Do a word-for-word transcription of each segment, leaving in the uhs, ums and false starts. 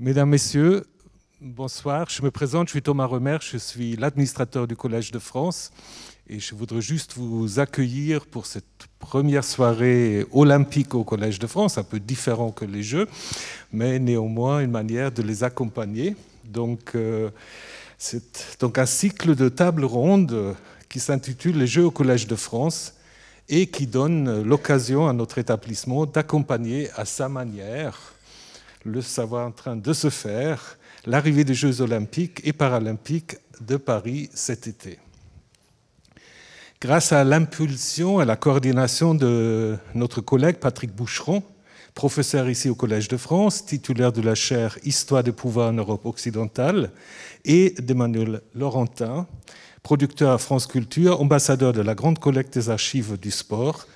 Mesdames, Messieurs, bonsoir. Je me présente, je suis Thomas Remer, je suis l'administrateur du Collège de France et je voudrais juste vous accueillir pour cette première soirée olympique au Collège de France, un peu différent que les Jeux, mais néanmoins une manière de les accompagner. Donc, euh, c'est donc un cycle de table ronde qui s'intitule « Les Jeux au Collège de France » et qui donne l'occasion à notre établissement d'accompagner à sa manière le savoir en train de se faire, l'arrivée des Jeux olympiques et paralympiques de Paris cet été. Grâce à l'impulsion et à la coordination de notre collègue Patrick Boucheron, professeur ici au Collège de France, titulaire de la chaire Histoire des pouvoirs en Europe occidentale, et d'Emmanuel Laurentin, producteur à France Culture, ambassadeur de la Grande Collecte des Archives du Sport,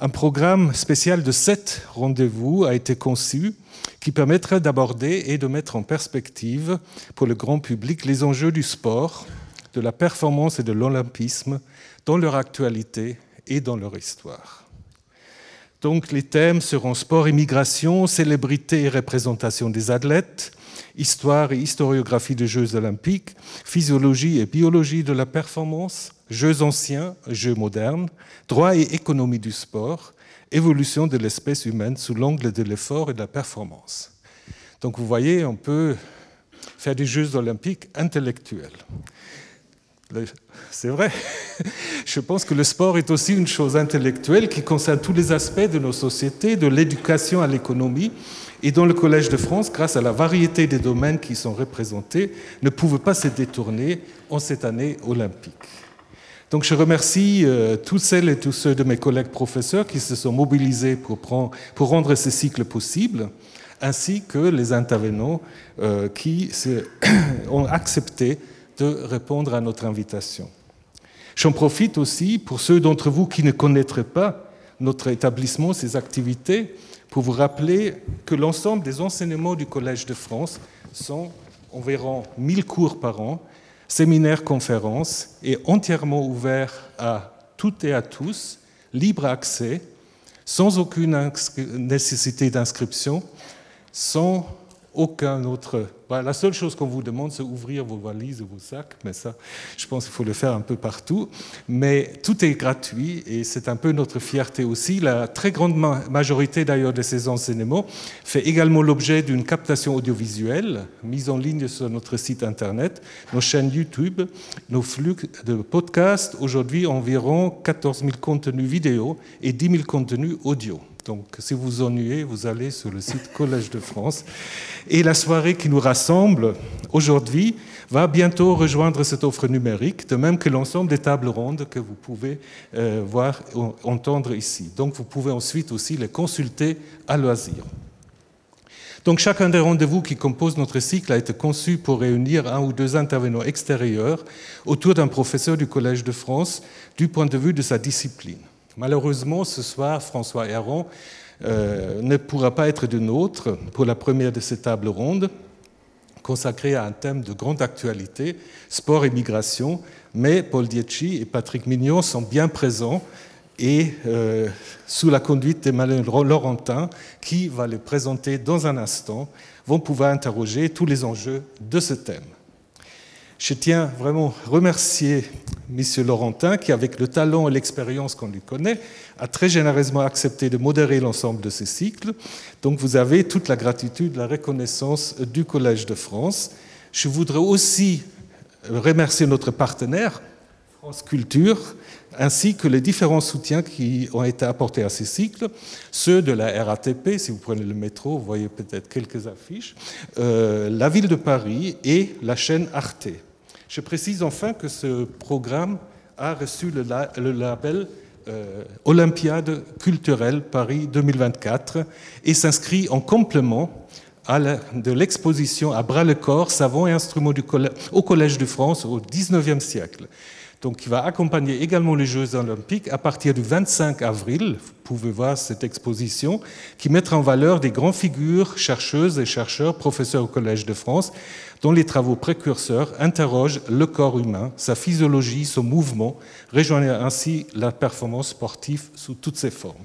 un programme spécial de sept rendez-vous a été conçu qui permettra d'aborder et de mettre en perspective pour le grand public les enjeux du sport, de la performance et de l'olympisme dans leur actualité et dans leur histoire. Donc les thèmes seront sport et migration, célébrité et représentation des athlètes, histoire et historiographie des Jeux olympiques, physiologie et biologie de la performance, Jeux anciens, Jeux modernes, droit et économie du sport, évolution de l'espèce humaine sous l'angle de l'effort et de la performance. Donc vous voyez, on peut faire des Jeux olympiques intellectuels. C'est vrai. Je pense que le sport est aussi une chose intellectuelle qui concerne tous les aspects de nos sociétés, de l'éducation à l'économie, et dont le Collège de France, grâce à la variété des domaines qui sont représentés, ne pouvait pas se détourner en cette année olympique. Donc je remercie euh, toutes celles et tous ceux de mes collègues professeurs qui se sont mobilisés pour, prendre, pour rendre ce cycle possible, ainsi que les intervenants euh, qui se ont accepté de répondre à notre invitation. J'en profite aussi pour ceux d'entre vous qui ne connaîtraient pas notre établissement, ses activités, pour vous rappeler que l'ensemble des enseignements du Collège de France sont environ mille cours par an, séminaires, conférences, est entièrement ouvert à toutes et à tous, libre accès, sans aucune nécessité d'inscription, sans aucun autre... Bah, la seule chose qu'on vous demande, c'est ouvrir vos valises ou vos sacs, mais ça, je pense qu'il faut le faire un peu partout. Mais tout est gratuit et c'est un peu notre fierté aussi. La très grande majorité d'ailleurs de ces enseignements fait également l'objet d'une captation audiovisuelle mise en ligne sur notre site internet, nos chaînes YouTube, nos flux de podcasts. Aujourd'hui, environ quatorze mille contenus vidéo et dix mille contenus audio. Donc, si vous vous ennuyez, vous allez sur le site Collège de France. Et la soirée qui nous rassemble aujourd'hui va bientôt rejoindre cette offre numérique, de même que l'ensemble des tables rondes que vous pouvez euh, voir, entendre ici. Donc, vous pouvez ensuite aussi les consulter à loisir. Donc, chacun des rendez-vous qui composent notre cycle a été conçu pour réunir un ou deux intervenants extérieurs autour d'un professeur du Collège de France du point de vue de sa discipline. Malheureusement, ce soir, François Herron euh, ne pourra pas être de nôtre pour la première de ces tables rondes consacrée à un thème de grande actualité, sport et migration, mais Paul Dietschy et Patrick Mignon sont bien présents et euh, sous la conduite d'Emmanuel Laurentin, qui va les présenter dans un instant, vont pouvoir interroger tous les enjeux de ce thème. Je tiens vraiment à remercier M. Laurentin qui, avec le talent et l'expérience qu'on lui connaît, a très généreusement accepté de modérer l'ensemble de ces cycles. Donc vous avez toute la gratitude, la reconnaissance du Collège de France. Je voudrais aussi remercier notre partenaire, France Culture, ainsi que les différents soutiens qui ont été apportés à ces cycles, ceux de la R A T P, si vous prenez le métro, vous voyez peut-être quelques affiches, euh, la ville de Paris et la chaîne Arte. Je précise enfin que ce programme a reçu le, la, le label euh, Olympiade culturelle Paris deux mille vingt-quatre et s'inscrit en complément à la, de l'exposition à bras-le-corps, savants et instruments du collège, au Collège de France au dix-neuvième siècle. Donc, qui va accompagner également les Jeux olympiques à partir du vingt-cinq avril. Vous pouvez voir cette exposition qui mettra en valeur des grandes figures, chercheuses et chercheurs, professeurs au Collège de France, dont les travaux précurseurs interrogent le corps humain, sa physiologie, son mouvement, rejoignant ainsi la performance sportive sous toutes ses formes.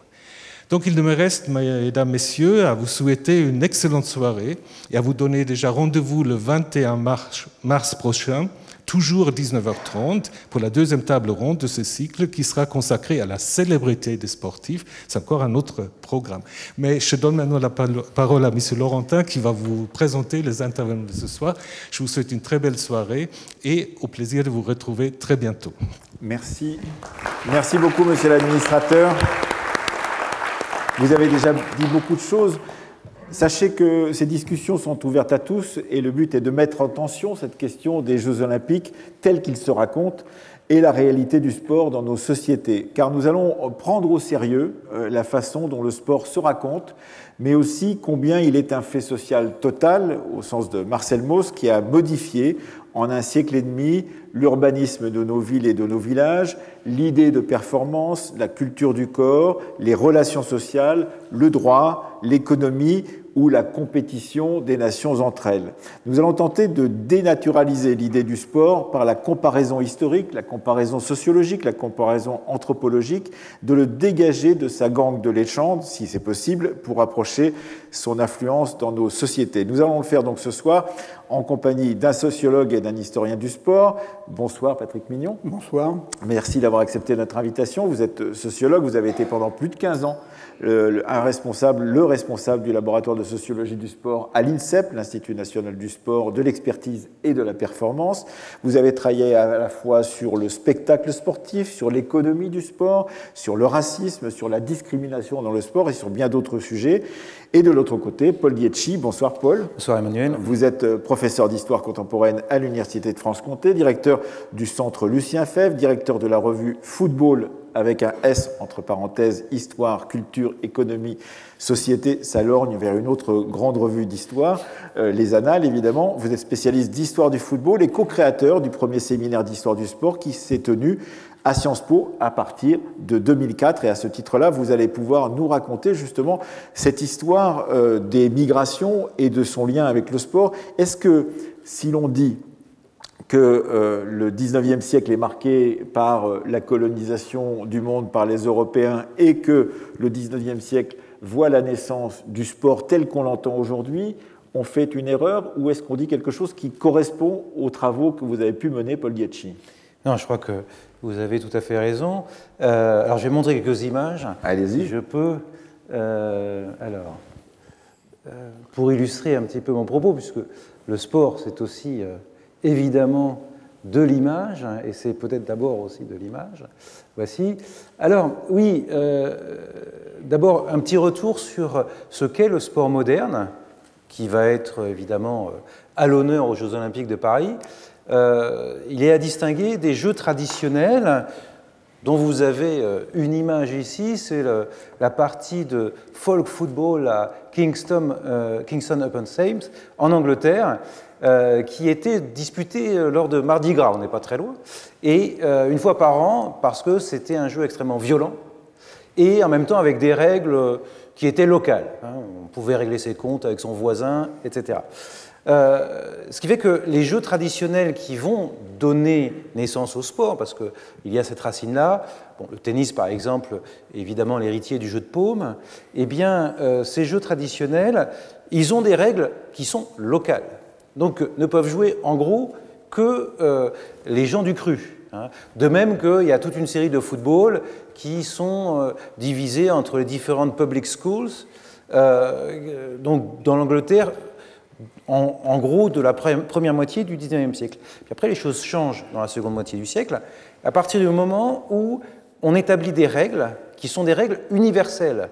Donc il ne me reste, mesdames, messieurs, à vous souhaiter une excellente soirée et à vous donner déjà rendez-vous le vingt et un mars prochain, toujours à dix-neuf heures trente, pour la deuxième table ronde de ce cycle qui sera consacrée à la célébrité des sportifs. C'est encore un autre programme. Mais je donne maintenant la parole à M. Laurentin qui va vous présenter les intervenants de ce soir. Je vous souhaite une très belle soirée et au plaisir de vous retrouver très bientôt. Merci. Merci beaucoup, Monsieur l'administrateur. Vous avez déjà dit beaucoup de choses. Sachez que ces discussions sont ouvertes à tous et le but est de mettre en tension cette question des Jeux Olympiques tels qu'ils se racontent et la réalité du sport dans nos sociétés. Car nous allons prendre au sérieux la façon dont le sport se raconte, mais aussi combien il est un fait social total, au sens de Marcel Mauss, qui a modifié en un siècle et demi l'urbanisme de nos villes et de nos villages, l'idée de performance, la culture du corps, les relations sociales, le droit, l'économie ou la compétition des nations entre elles. Nous allons tenter de dénaturaliser l'idée du sport par la comparaison historique, la comparaison sociologique, la comparaison anthropologique, de le dégager de sa gangue de légende, si c'est possible, pour approcher son influence dans nos sociétés. Nous allons le faire donc ce soir en compagnie d'un sociologue et d'un historien du sport. Bonsoir Patrick Mignon. Bonsoir. Merci d'avoir accepté notre invitation. Vous êtes sociologue, vous avez été pendant plus de quinze ans un responsable, le responsable du laboratoire de sociologie du sport à l'INSEP, l'Institut national du sport, de l'expertise et de la performance. Vous avez travaillé à la fois sur le spectacle sportif, sur l'économie du sport, sur le racisme, sur la discrimination dans le sport et sur bien d'autres sujets. Et de l'autre côté, Paul Dietschy. Bonsoir Paul. Bonsoir Emmanuel. Vous êtes professeur d'histoire contemporaine à l'Université de Franche-Comté, directeur du Centre Lucien Febvre, directeur de la revue Football, avec un S entre parenthèses, histoire, culture, économie, société, ça lorgne vers une autre grande revue d'histoire, euh, les Annales évidemment. Vous êtes spécialiste d'histoire du football et co-créateur du premier séminaire d'histoire du sport qui s'est tenu à Sciences Po à partir de deux mille quatre. Et à ce titre-là, vous allez pouvoir nous raconter justement cette histoire euh, des migrations et de son lien avec le sport. Est-ce que, si l'on dit que euh, le dix-neuvième siècle est marqué par euh, la colonisation du monde par les Européens et que le dix-neuvième siècle voit la naissance du sport tel qu'on l'entend aujourd'hui, on fait une erreur ou est-ce qu'on dit quelque chose qui correspond aux travaux que vous avez pu mener, Paul Dietschy? Non, je crois que vous avez tout à fait raison. Euh, alors, je vais montrer quelques images. Allez-y. Je peux... Euh, alors, euh, pour illustrer un petit peu mon propos, puisque le sport, c'est aussi... Euh, évidemment de l'image, et c'est peut-être d'abord aussi de l'image. Voici. Alors, oui, euh, d'abord un petit retour sur ce qu'est le sport moderne, qui va être évidemment à l'honneur aux Jeux Olympiques de Paris. Euh, il est à distinguer des jeux traditionnels, dont vous avez une image ici, c'est la partie de folk football à Kingston, euh, Kingston upon Thames, en Angleterre, Euh, qui était disputé lors de Mardi Gras, on n'est pas très loin, et euh, une fois par an, parce que c'était un jeu extrêmement violent, et en même temps avec des règles qui étaient locales. Hein, on pouvait régler ses comptes avec son voisin, et cetera. Euh, ce qui fait que les jeux traditionnels qui vont donner naissance au sport, parce qu'il y a cette racine-là, bon, le tennis par exemple, évidemment l'héritier du jeu de paume, eh bien euh, ces jeux traditionnels, ils ont des règles qui sont locales. Donc, ne peuvent jouer, en gros, que euh, les gens du cru. Hein. De même qu'il y a toute une série de football qui sont euh, divisés entre les différentes public schools. Euh, donc, dans l'Angleterre, en, en gros, de la pre- première moitié du dix-neuvième siècle. Puis après, les choses changent dans la seconde moitié du siècle, à partir du moment où on établit des règles qui sont des règles universelles.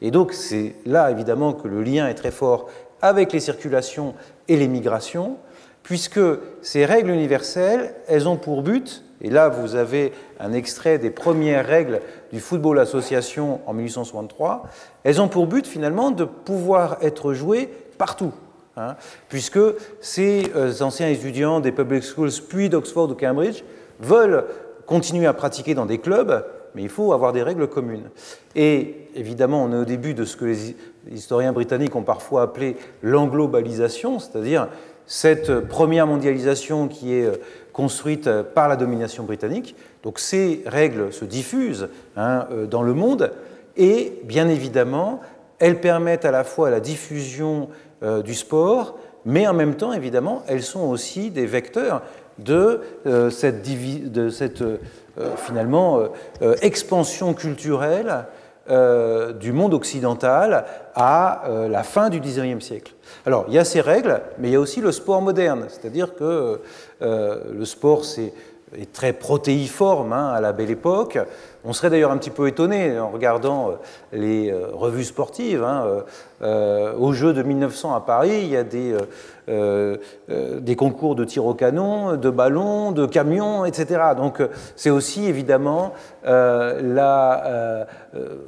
Et donc, c'est là, évidemment, que le lien est très fort avec les circulations et les migrations, puisque ces règles universelles, elles ont pour but, et là vous avez un extrait des premières règles du Football Association en mille huit cent soixante-trois, elles ont pour but finalement de pouvoir être jouées partout, hein, puisque ces anciens étudiants des public schools, puis d'Oxford ou Cambridge, veulent continuer à pratiquer dans des clubs, mais il faut avoir des règles communes. Et évidemment, on est au début de ce que les historiens britanniques ont parfois appelé l'englobalisation, c'est-à-dire cette première mondialisation qui est construite par la domination britannique. Donc ces règles se diffusent hein, dans le monde, et bien évidemment, elles permettent à la fois la diffusion euh, du sport, mais en même temps, évidemment, elles sont aussi des vecteurs de euh, cette, de cette euh, finalement euh, expansion culturelle euh, du monde occidental à euh, la fin du dix-neuvième siècle. Alors, il y a ces règles, mais il y a aussi le sport moderne, c'est-à-dire que euh, le sport, c'est est très protéiforme hein, à la Belle Époque. On serait d'ailleurs un petit peu étonné en regardant les revues sportives. Hein. Euh, aux Jeux de mille neuf cents à Paris, il y a des, euh, euh, des concours de tir au canon, de ballons, de camions, et cetera. Donc c'est aussi évidemment euh, la, euh,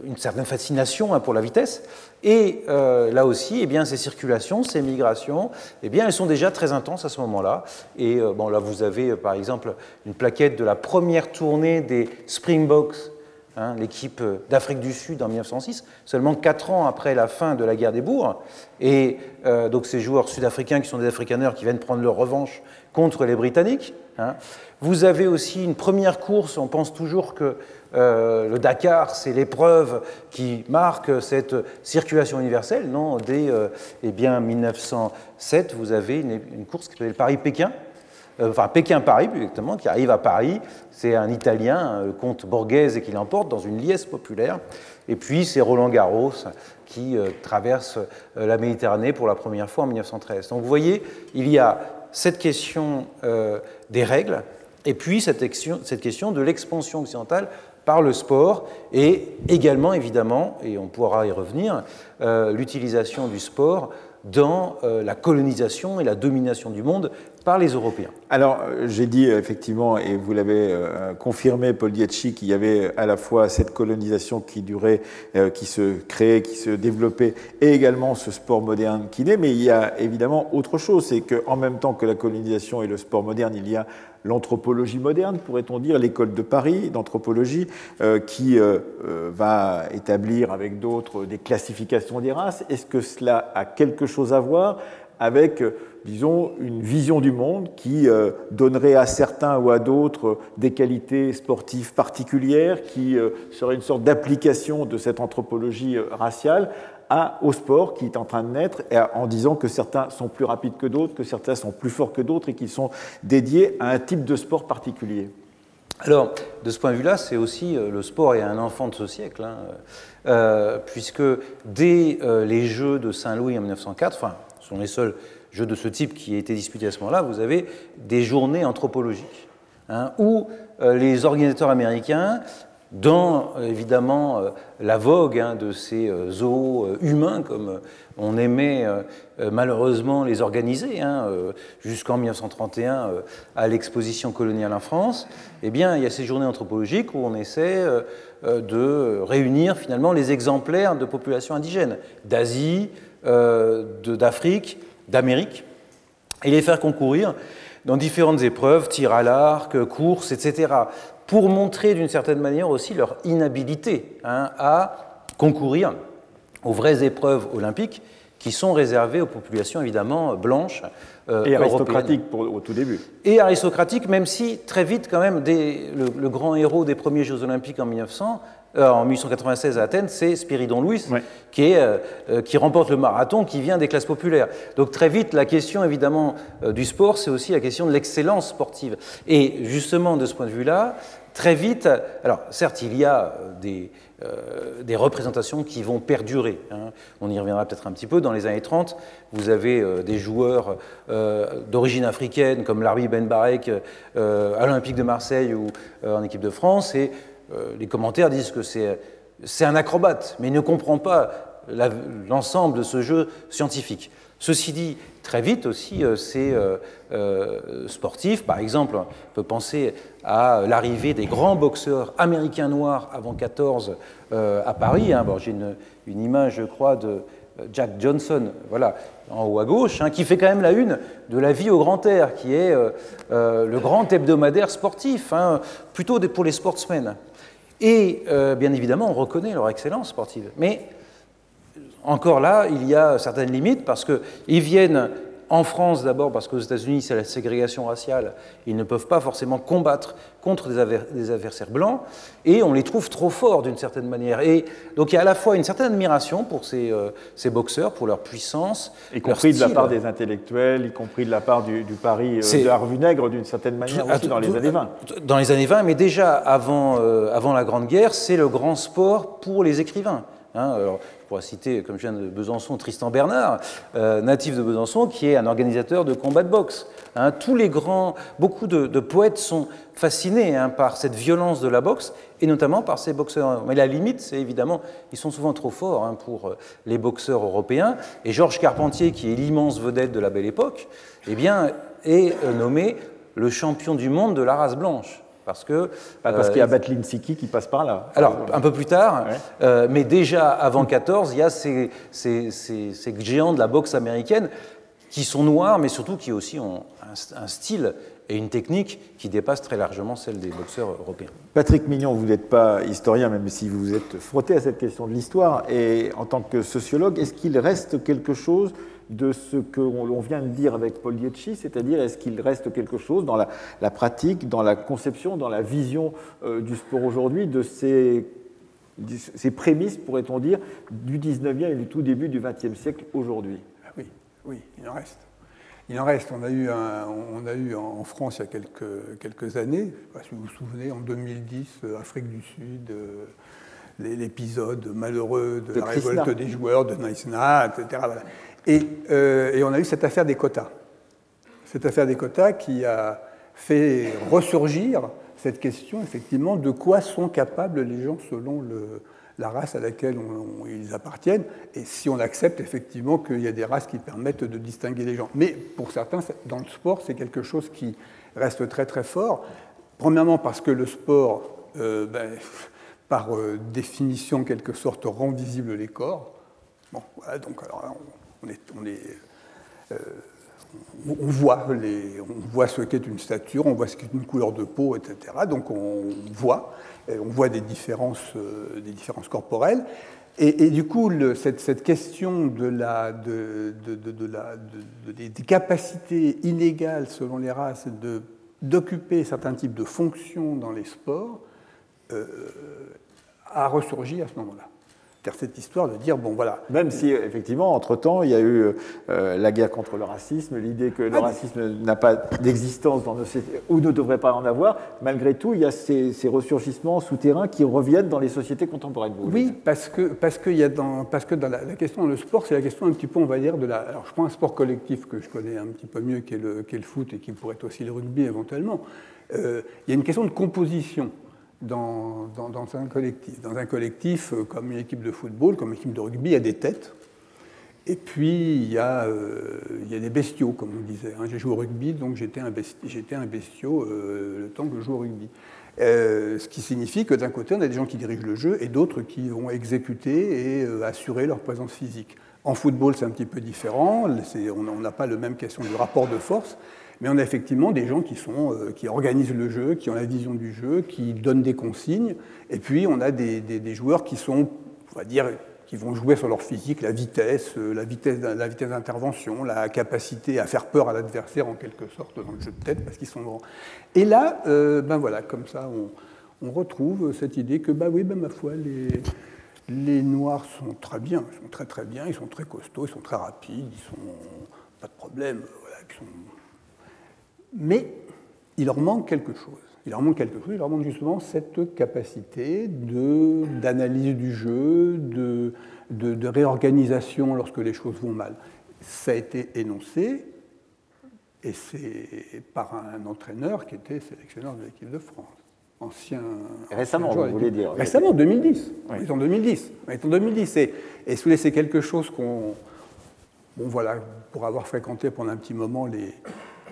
une certaine fascination hein, pour la vitesse. Et euh, là aussi, eh bien, ces circulations, ces migrations, eh bien, elles sont déjà très intenses à ce moment-là. Et euh, bon, là, vous avez euh, par exemple une plaquette de la première tournée des Springboks, hein, l'équipe d'Afrique du Sud en mille neuf cent six, seulement quatre ans après la fin de la guerre des Boers. Et euh, donc ces joueurs sud-africains qui sont des africaneurs qui viennent prendre leur revanche contre les Britanniques. Hein. Vous avez aussi une première course, on pense toujours que Euh, le Dakar, c'est l'épreuve qui marque cette circulation universelle. Non, dès euh, eh bien, mille neuf cent sept, vous avez une, une course qui s'appelle Paris-Pékin, euh, enfin Pékin-Paris, exactement, qui arrive à Paris. C'est un Italien, le comte Borghese, qui l'emporte dans une liesse populaire. Et puis, c'est Roland Garros qui euh, traverse euh, la Méditerranée pour la première fois en mille neuf cent treize. Donc, vous voyez, il y a cette question euh, des règles et puis cette, cette question de l'expansion occidentale par le sport et également, évidemment, et on pourra y revenir, euh, l'utilisation du sport dans euh, la colonisation et la domination du monde par les Européens. Alors, j'ai dit effectivement, et vous l'avez euh, confirmé, Paul Dietschy, qu'il y avait à la fois cette colonisation qui durait, euh, qui se créait, qui se développait, et également ce sport moderne qui naît, mais il y a évidemment autre chose, c'est qu'en même temps que la colonisation et le sport moderne, il y a l'anthropologie moderne, pourrait-on dire, l'école de Paris d'anthropologie, euh, qui euh, va établir avec d'autres des classifications des races. Est-ce que cela a quelque chose à voir avec, disons, une vision du monde qui euh, donnerait à certains ou à d'autres des qualités sportives particulières, qui euh, serait une sorte d'application de cette anthropologie euh, raciale à, au sport qui est en train de naître, et à, en disant que certains sont plus rapides que d'autres, que certains sont plus forts que d'autres et qu'ils sont dédiés à un type de sport particulier? Alors, de ce point de vue-là, c'est aussi euh, le sport est un enfant de ce siècle, hein, euh, puisque dès euh, les Jeux de Saint-Louis en mille neuf cent quatre, enfin, ce sont les seuls jeux de ce type qui a été disputé à ce moment-là, vous avez des journées anthropologiques, hein, où euh, les organisateurs américains, dans évidemment euh, la vogue hein, de ces euh, zoos euh, humains, comme euh, on aimait euh, euh, malheureusement les organiser, hein, euh, jusqu'en mille neuf cent trente et un euh, à l'exposition coloniale en France, eh bien, il y a ces journées anthropologiques où on essaie euh, euh, de réunir finalement les exemplaires de populations indigènes, d'Asie, euh, d'Afrique, d'Amérique, et les faire concourir dans différentes épreuves, tir à l'arc, courses, et cetera, pour montrer d'une certaine manière aussi leur inhabilité hein, à concourir aux vraies épreuves olympiques qui sont réservées aux populations évidemment blanches, euh, et aristocratiques pour, au tout début. Et aristocratiques, même si très vite quand même, des, le, le grand héros des premiers Jeux olympiques en mille neuf cents, Euh, en mille huit cent quatre-vingt-seize à Athènes, c'est Spiridon Louis, ouais, qui, est, euh, qui remporte le marathon, qui vient des classes populaires. Donc très vite, la question évidemment euh, du sport, c'est aussi la question de l'excellence sportive. Et justement, de ce point de vue-là, très vite, alors certes, il y a des, euh, des représentations qui vont perdurer. Hein. On y reviendra peut-être un petit peu. Dans les années trente, vous avez euh, des joueurs euh, d'origine africaine, comme Larbi Ben Barek, euh, à l'Olympique de Marseille ou euh, en équipe de France, et les commentaires disent que c'est un acrobate, mais il ne comprend pas l'ensemble de ce jeu scientifique. Ceci dit, très vite aussi, euh, ces euh, euh, sportifs, par exemple, on peut penser à l'arrivée des grands boxeurs américains noirs avant quatorze euh, à Paris. Hein. Bon, j'ai une, une image, je crois, de Jack Johnson, voilà, en haut à gauche, hein, qui fait quand même la une de La Vie au grand air, qui est euh, euh, le grand hebdomadaire sportif, hein, plutôt pour les sportsmen. Et euh, bien évidemment, on reconnaît leur excellence sportive. Mais encore là, il y a certaines limites parce qu'ils viennent en France d'abord, parce qu'aux États-Unis, c'est la ségrégation raciale, ils ne peuvent pas forcément combattre contre des adversaires blancs, et on les trouve trop forts d'une certaine manière. Et donc il y a à la fois une certaine admiration pour ces, euh, ces boxeurs, pour leur puissance, y compris de la part des intellectuels, y compris de la part du, du Paris euh, de Harvey-Nègre, d'une certaine manière tout, aussi, tout, dans les tout, années vingt. Dans les années vingt, mais déjà avant, euh, avant la Grande Guerre, c'est le grand sport pour les écrivains. Hein, alors, je pourrais citer, comme je viens de Besançon, Tristan Bernard, euh, natif de Besançon, qui est un organisateur de combats de boxe. Hein, tous les grands, beaucoup de, de poètes sont fascinés hein, par cette violence de la boxe, et notamment par ces boxeurs. Mais la limite, c'est évidemment, ils sont souvent trop forts hein, pour les boxeurs européens. Et Georges Carpentier, qui est l'immense vedette de la Belle Époque, eh bien, est nommé le champion du monde de la race blanche. Parce qu'il euh, qu y a Batlinsiki qui passe par là. Alors, un peu plus tard, ouais. euh, mais déjà avant quatorze, il y a ces, ces, ces, ces géants de la boxe américaine qui sont noirs, mais surtout qui aussi ont un, un style et une technique qui dépassent très largement celle des boxeurs européens. Patrick Mignon, vous n'êtes pas historien, même si vous vous êtes frotté à cette question de l'histoire, et en tant que sociologue, est-ce qu'il reste quelque chose de ce qu'on vient de dire avec Paul Dietschy, c'est-à-dire est-ce qu'il reste quelque chose dans la, la pratique, dans la conception, dans la vision euh, du sport aujourd'hui, de ces, ces prémices, pourrait-on dire, du dix-neuvième et du tout début du vingtième siècle aujourd'hui? Oui, oui, il en reste. Il en reste. On a eu, un, on a eu en France il y a quelques, quelques années, je ne sais pas si vous vous souvenez, en deux mille dix, Afrique du Sud... Euh, l'épisode malheureux de, de la Christina. Révolte des joueurs, de Knysna, et cetera. Voilà. Et, euh, et on a eu cette affaire des quotas. Cette affaire des quotas qui a fait ressurgir cette question, effectivement, de quoi sont capables les gens selon le, la race à laquelle on, on, ils appartiennent, et si on accepte, effectivement, qu'il y a des races qui permettent de distinguer les gens. Mais pour certains, dans le sport, c'est quelque chose qui reste très, très fort. Premièrement, parce que le sport... Euh, ben, par définition, en quelque sorte, rend visibles les corps. Bon, voilà, donc, alors, on, est, on, est, euh, on, voit les, on voit ce qu'est une stature, on voit ce qu'est une couleur de peau, et cetera. Donc, on voit, on voit des différences, euh, des différences corporelles. Et, et du coup, le, cette, cette question de la, de, de, de, de la, de, de, des capacités inégales selon les races d'occuper certains types de fonctions dans les sports, Euh, a ressurgi à ce moment-là. C'est-à-dire cette histoire de dire, bon, voilà. Même si, effectivement, entre-temps, il y a eu euh, la guerre contre le racisme, l'idée que le ah, racisme n'a pas d'existence dans nos sociétés, ou ne devrait pas en avoir, malgré tout, il y a ces, ces ressurgissements souterrains qui reviennent dans les sociétés contemporaines. Vous oui, parce que, parce que, y a dans, parce que dans la, la question du sport, c'est la question un petit peu, on va dire, de la... Alors, je prends un sport collectif que je connais un petit peu mieux, qui est le, qui est le foot, et qui pourrait être aussi le rugby, éventuellement. Il euh, y a une question de composition. Dans, dans, dans un collectif. Dans un collectif, euh, comme une équipe de football, comme une équipe de rugby, il y a des têtes. Et puis, il y a, euh, il y a des bestiaux, comme on disait. Hein. J'ai joué au rugby, donc j'étais un, besti un bestiau euh, le temps que je joue au rugby. Euh, ce qui signifie que d'un côté, on a des gens qui dirigent le jeu et d'autres qui vont exécuter et euh, assurer leur présence physique. En football, c'est un petit peu différent. On n'a pas la même question du rapport de force. Mais on a effectivement des gens qui, sont, euh, qui organisent le jeu, qui ont la vision du jeu, qui donnent des consignes. Et puis, on a des, des, des joueurs qui, sont, on va dire, qui vont jouer sur leur physique, la vitesse, euh, la vitesse, la vitesse d'intervention, la capacité à faire peur à l'adversaire, en quelque sorte, dans le jeu de tête, parce qu'ils sont grands. Et là, euh, ben voilà, comme ça, on, on retrouve cette idée que, bah oui, ben ma foi, les... Les Noirs sont très bien, ils sont très très bien, ils sont très costauds, ils sont très rapides, ils sont pas de problème. Voilà, ils sont... Mais il leur manque quelque chose. Il leur manque quelque chose, il leur manque justement cette capacité d'analyse du jeu, de, de, de réorganisation lorsque les choses vont mal. Ça a été énoncé, et c'est par un entraîneur qui était sélectionneur de l'équipe de France. Ancien, récemment, ancien vous voulez dire. Récemment, deux mille dix. Oui. On est en deux mille dix. On est en deux mille dix. Et, et si vous voulez, c'est quelque chose qu'on... Bon, voilà, pour avoir fréquenté pendant un petit moment les,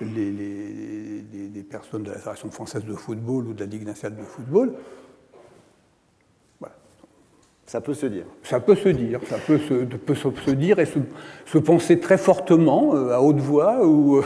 les, les, les, les personnes de la Fédération française de football ou de la Ligue nationale de football, voilà. Ça peut se dire. Ça peut se dire. Ça peut se, peut se dire et se, se penser très fortement, euh, à haute voix, ou, euh,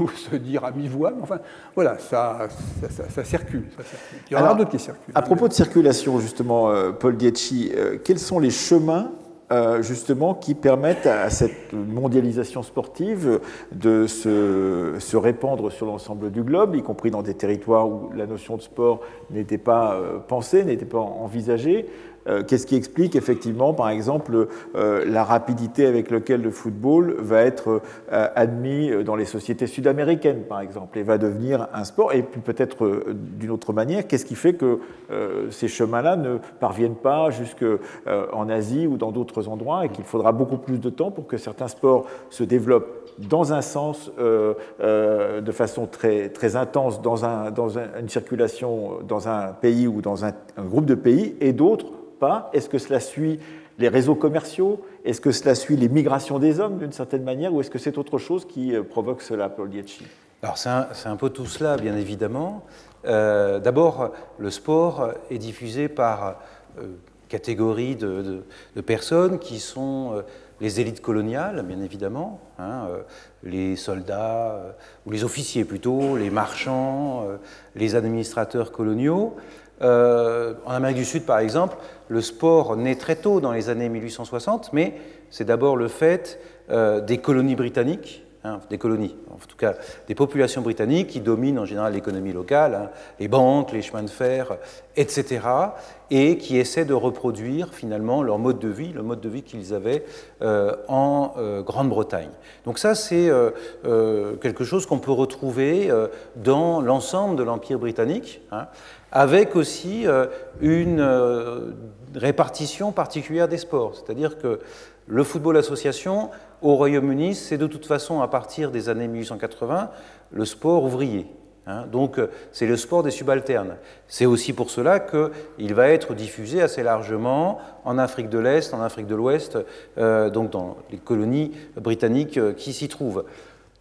ou se dire à mi-voix. Enfin, voilà, ça, ça, ça, ça, circule, ça circule. Il y en a d'autres qui circulent. À propos de circulation, justement, euh, Paul Dietschy, euh, quels sont les chemins Euh, justement, qui permettent à cette mondialisation sportive de se, se répandre sur l'ensemble du globe, y compris dans des territoires où la notion de sport n'était pas euh, pensée, n'était pas envisagée. Euh, Qu'est-ce qui explique effectivement, par exemple, euh, la rapidité avec laquelle le football va être euh, admis dans les sociétés sud-américaines, par exemple, et va devenir un sport. Et puis peut-être euh, d'une autre manière, qu'est-ce qui fait que euh, ces chemins-là ne parviennent pas jusqu'en euh, Asie ou dans d'autres endroits, et qu'il faudra beaucoup plus de temps pour que certains sports se développent dans un sens euh, euh, de façon très, très intense dans, un, dans un, une circulation dans un pays ou dans un, un groupe de pays, et d'autres pas. Est-ce que cela suit les réseaux commerciaux? Est-ce que cela suit les migrations des hommes d'une certaine manière, ou est-ce que c'est autre chose qui provoque cela, Paul Dietschy? Alors c'est un, un peu tout cela, bien évidemment. Euh, D'abord, le sport est diffusé par... Euh, catégories de, de, de personnes qui sont euh, les élites coloniales, bien évidemment, hein, euh, les soldats, euh, ou les officiers plutôt, les marchands, euh, les administrateurs coloniaux. Euh, en Amérique du Sud, par exemple, le sport naît très tôt dans les années mille huit cent soixante, mais c'est d'abord le fait euh, des colonies britanniques, hein, des colonies, en tout cas des populations britanniques qui dominent en général l'économie locale, hein, les banques, les chemins de fer, et cetera, et qui essaient de reproduire finalement leur mode de vie, le mode de vie qu'ils avaient euh, en euh, Grande-Bretagne. Donc ça, c'est euh, euh, quelque chose qu'on peut retrouver euh, dans l'ensemble de l'Empire britannique, hein, avec aussi euh, une euh, répartition particulière des sports, c'est-à-dire que le football association, au Royaume-Uni, c'est de toute façon, à partir des années mille huit cent quatre-vingts, le sport ouvrier. Hein, donc, c'est le sport des subalternes. C'est aussi pour cela qu'il va être diffusé assez largement en Afrique de l'Est, en Afrique de l'Ouest, euh, donc dans les colonies britanniques qui s'y trouvent.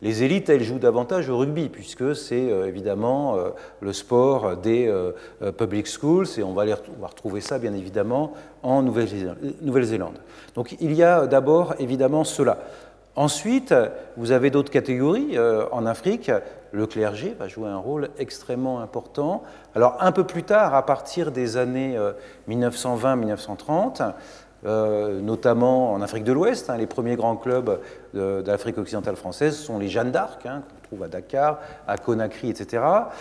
Les élites, elles jouent davantage au rugby, puisque c'est euh, évidemment euh, le sport des euh, public schools, et on va, les ret on va retrouver ça, bien évidemment, en Nouvelle-Zélande. Donc il y a d'abord, évidemment, cela. Ensuite, vous avez d'autres catégories euh, en Afrique. Le clergé va jouer un rôle extrêmement important. Alors, un peu plus tard, à partir des années euh, mille neuf cent vingt mille neuf cent trente, Euh, notamment en Afrique de l'Ouest, hein, les premiers grands clubs d'Afrique occidentale française sont les Jeanne d'Arc, hein, qu'on trouve à Dakar, à Conakry, et cetera.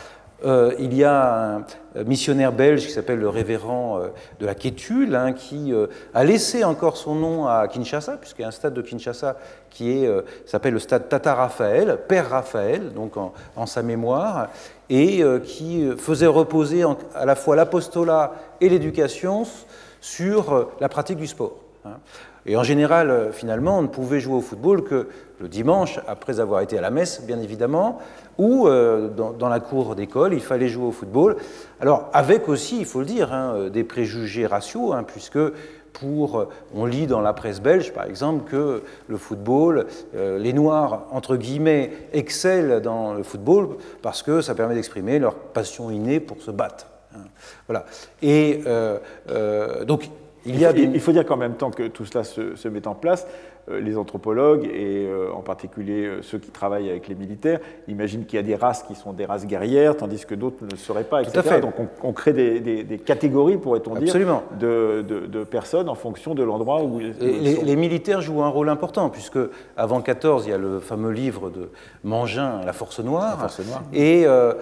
Euh, il y a un missionnaire belge qui s'appelle le révérend euh, de la Quétule, hein, qui euh, a laissé encore son nom à Kinshasa, puisqu'il y a un stade de Kinshasa qui s'appelle euh, le stade Tata Raphaël, Père Raphaël, donc en, en sa mémoire, et euh, qui faisait reposer en, à la fois l'apostolat et l'éducation sur la pratique du sport. Et en général, finalement, on ne pouvait jouer au football que le dimanche, après avoir été à la messe, bien évidemment, ou dans la cour d'école, il fallait jouer au football. Alors, avec aussi, il faut le dire, des préjugés raciaux, puisque pour, on lit dans la presse belge, par exemple, que le football, les Noirs, entre guillemets, excellent dans le football parce que ça permet d'exprimer leur passion innée pour se battre. Voilà. Et euh, euh, donc, il y a. Il faut dire qu'en même temps que tout cela se, se met en place, euh, les anthropologues et euh, en particulier euh, ceux qui travaillent avec les militaires imaginent qu'il y a des races qui sont des races guerrières, tandis que d'autres ne le seraient pas, et cetera. Tout à fait. Donc, on, on crée des, des, des catégories, pourrait-on dire, de, de, de personnes en fonction de l'endroit où ils, où les, ils sont. Les militaires jouent un rôle important, puisque avant quatorze, il y a le fameux livre de Mangin, La Force Noire. La Force Noire. Et euh,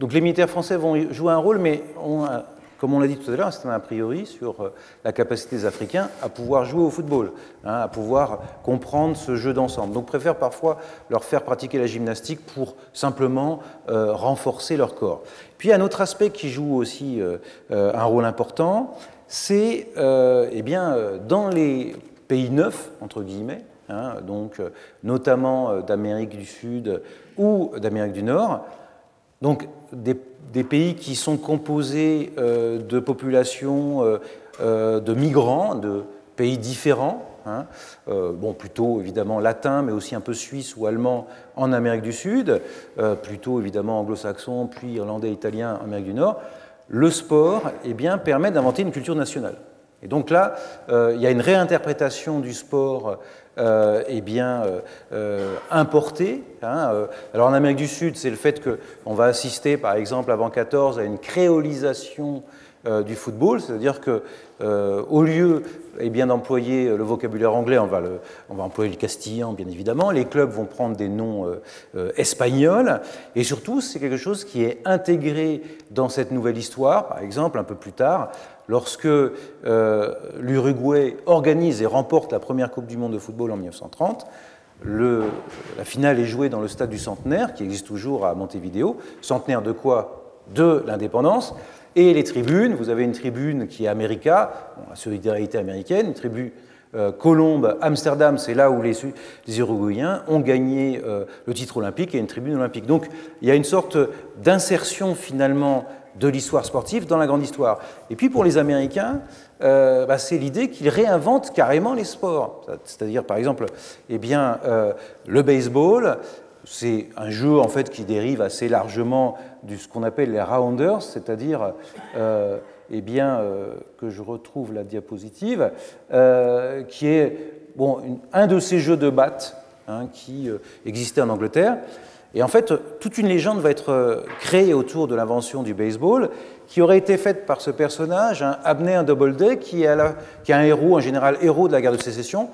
donc, les militaires français vont jouer un rôle, mais ont un, comme on l'a dit tout à l'heure, c'est un a priori sur la capacité des Africains à pouvoir jouer au football, hein, à pouvoir comprendre ce jeu d'ensemble. Donc, préfèrent parfois leur faire pratiquer la gymnastique pour simplement euh, renforcer leur corps. Puis, un autre aspect qui joue aussi euh, euh, un rôle important, c'est, euh, eh bien, dans les pays neufs, entre guillemets, hein, donc euh, notamment euh, d'Amérique du Sud ou d'Amérique du Nord, donc des, des pays qui sont composés euh, de populations euh, euh, de migrants, de pays différents, hein, euh, bon, plutôt évidemment latins, mais aussi un peu suisse ou allemand en Amérique du Sud, euh, plutôt évidemment anglo-saxons, puis irlandais, italiens en Amérique du Nord. Le sport, eh bien, permet d'inventer une culture nationale. Et donc là, euh, il y a une réinterprétation du sport euh, eh bien, euh, euh, importée. Hein, euh, alors en Amérique du Sud, c'est le fait qu'on va assister, par exemple, avant quatorze, à une créolisation euh, du football, c'est-à-dire que euh, au lieu eh bien, d'employer le vocabulaire anglais, on va, le, on va employer le castillan, bien évidemment, les clubs vont prendre des noms euh, euh, espagnols, et surtout, c'est quelque chose qui est intégré dans cette nouvelle histoire, par exemple, un peu plus tard, lorsque euh, l'Uruguay organise et remporte la première Coupe du Monde de football en mille neuf cent trente, Le, la finale est jouée dans le stade du Centenaire, qui existe toujours à Montevideo. Centenaire de quoi? De l'indépendance. Et les tribunes, vous avez une tribune qui est América, bon, la solidarité américaine, une tribune euh, Colombe, Amsterdam, c'est là où les, les Uruguayens ont gagné euh, le titre olympique, et une tribune olympique. Donc il y a une sorte d'insertion finalement de l'histoire sportive dans la grande histoire. Et puis pour les Américains, euh, bah, c'est l'idée qu'ils réinventent carrément les sports. C'est-à-dire, par exemple, eh bien, euh, le baseball, c'est un jeu en fait, qui dérive assez largement de ce qu'on appelle les rounders, c'est-à-dire, euh, eh bien, euh, que je retrouve la diapositive, euh, qui est bon, une, un de ces jeux de batte hein, qui euh, existait en Angleterre. Et en fait, toute une légende va être créée autour de l'invention du baseball, qui aurait été faite par ce personnage, hein, Abner Doubleday, qui est, la, qui est un héros, un général héros de la guerre de Sécession,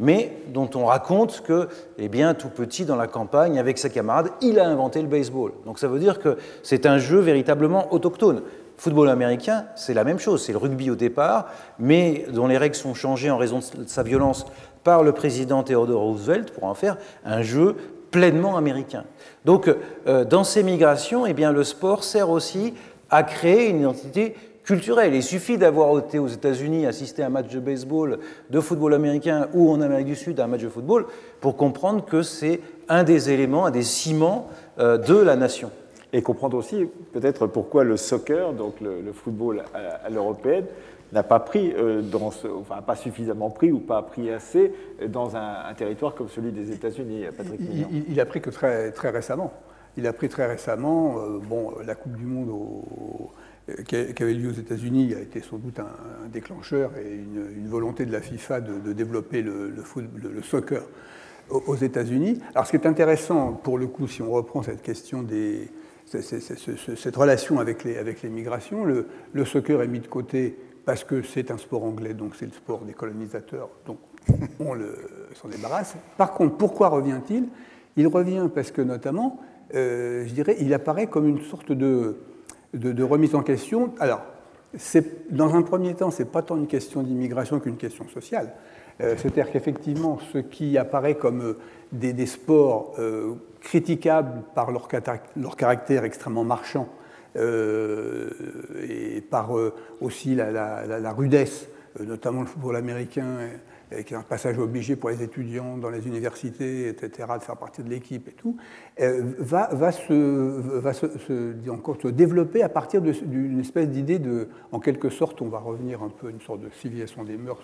mais dont on raconte que, eh bien, tout petit, dans la campagne, avec ses camarades, il a inventé le baseball. Donc ça veut dire que c'est un jeu véritablement autochtone. Football américain, c'est la même chose, c'est le rugby au départ, mais dont les règles sont changées en raison de sa violence par le président Theodore Roosevelt pour en faire un jeu pleinement américain. Donc, euh, dans ces migrations, eh bien, le sport sert aussi à créer une identité culturelle. Il suffit d'avoir été aux États-Unis assisté à un match de baseball, de football américain, ou en Amérique du Sud à un match de football, pour comprendre que c'est un des éléments, un des ciments euh, de la nation. Et comprendre aussi peut-être pourquoi le soccer, donc le, le football à, à l'européenne, n'a pas pris, euh, dans ce, enfin pas suffisamment pris ou pas pris assez dans un, un territoire comme celui des États-Unis, Patrick Mignon. Il, il, il a pris que très, très récemment. Il a pris très récemment, euh, bon, la Coupe du Monde au, euh, qui, a, qui avait lieu aux États-Unis a été sans doute un, un déclencheur et une, une volonté de la FIFA de, de développer le, le, foot, le, le soccer aux, aux États-Unis. Alors ce qui est intéressant, pour le coup, si on reprend cette question des, c'est, c'est, c'est, c'est, cette relation avec les, avec les migrations, le, le soccer est mis de côté parce que c'est un sport anglais, donc c'est le sport des colonisateurs, donc on s'en débarrasse. Par contre, pourquoi revient-il? Il revient parce que, notamment, euh, je dirais, il apparaît comme une sorte de, de, de remise en question. Alors, dans un premier temps, ce n'est pas tant une question d'immigration qu'une question sociale. Euh, C'est-à-dire qu'effectivement, ce qui apparaît comme des, des sports euh, critiquables par leur, leur caractère extrêmement marchand, Euh, et par euh, aussi la, la, la, la rudesse, euh, notamment le football américain, euh, qui est un passage obligé pour les étudiants dans les universités, et cetera, de faire partie de l'équipe et tout, euh, va, va, se, va se, se, encore, se développer à partir d'une espèce d'idée de, en quelque sorte, on va revenir un peu à une sorte de civilisation des mœurs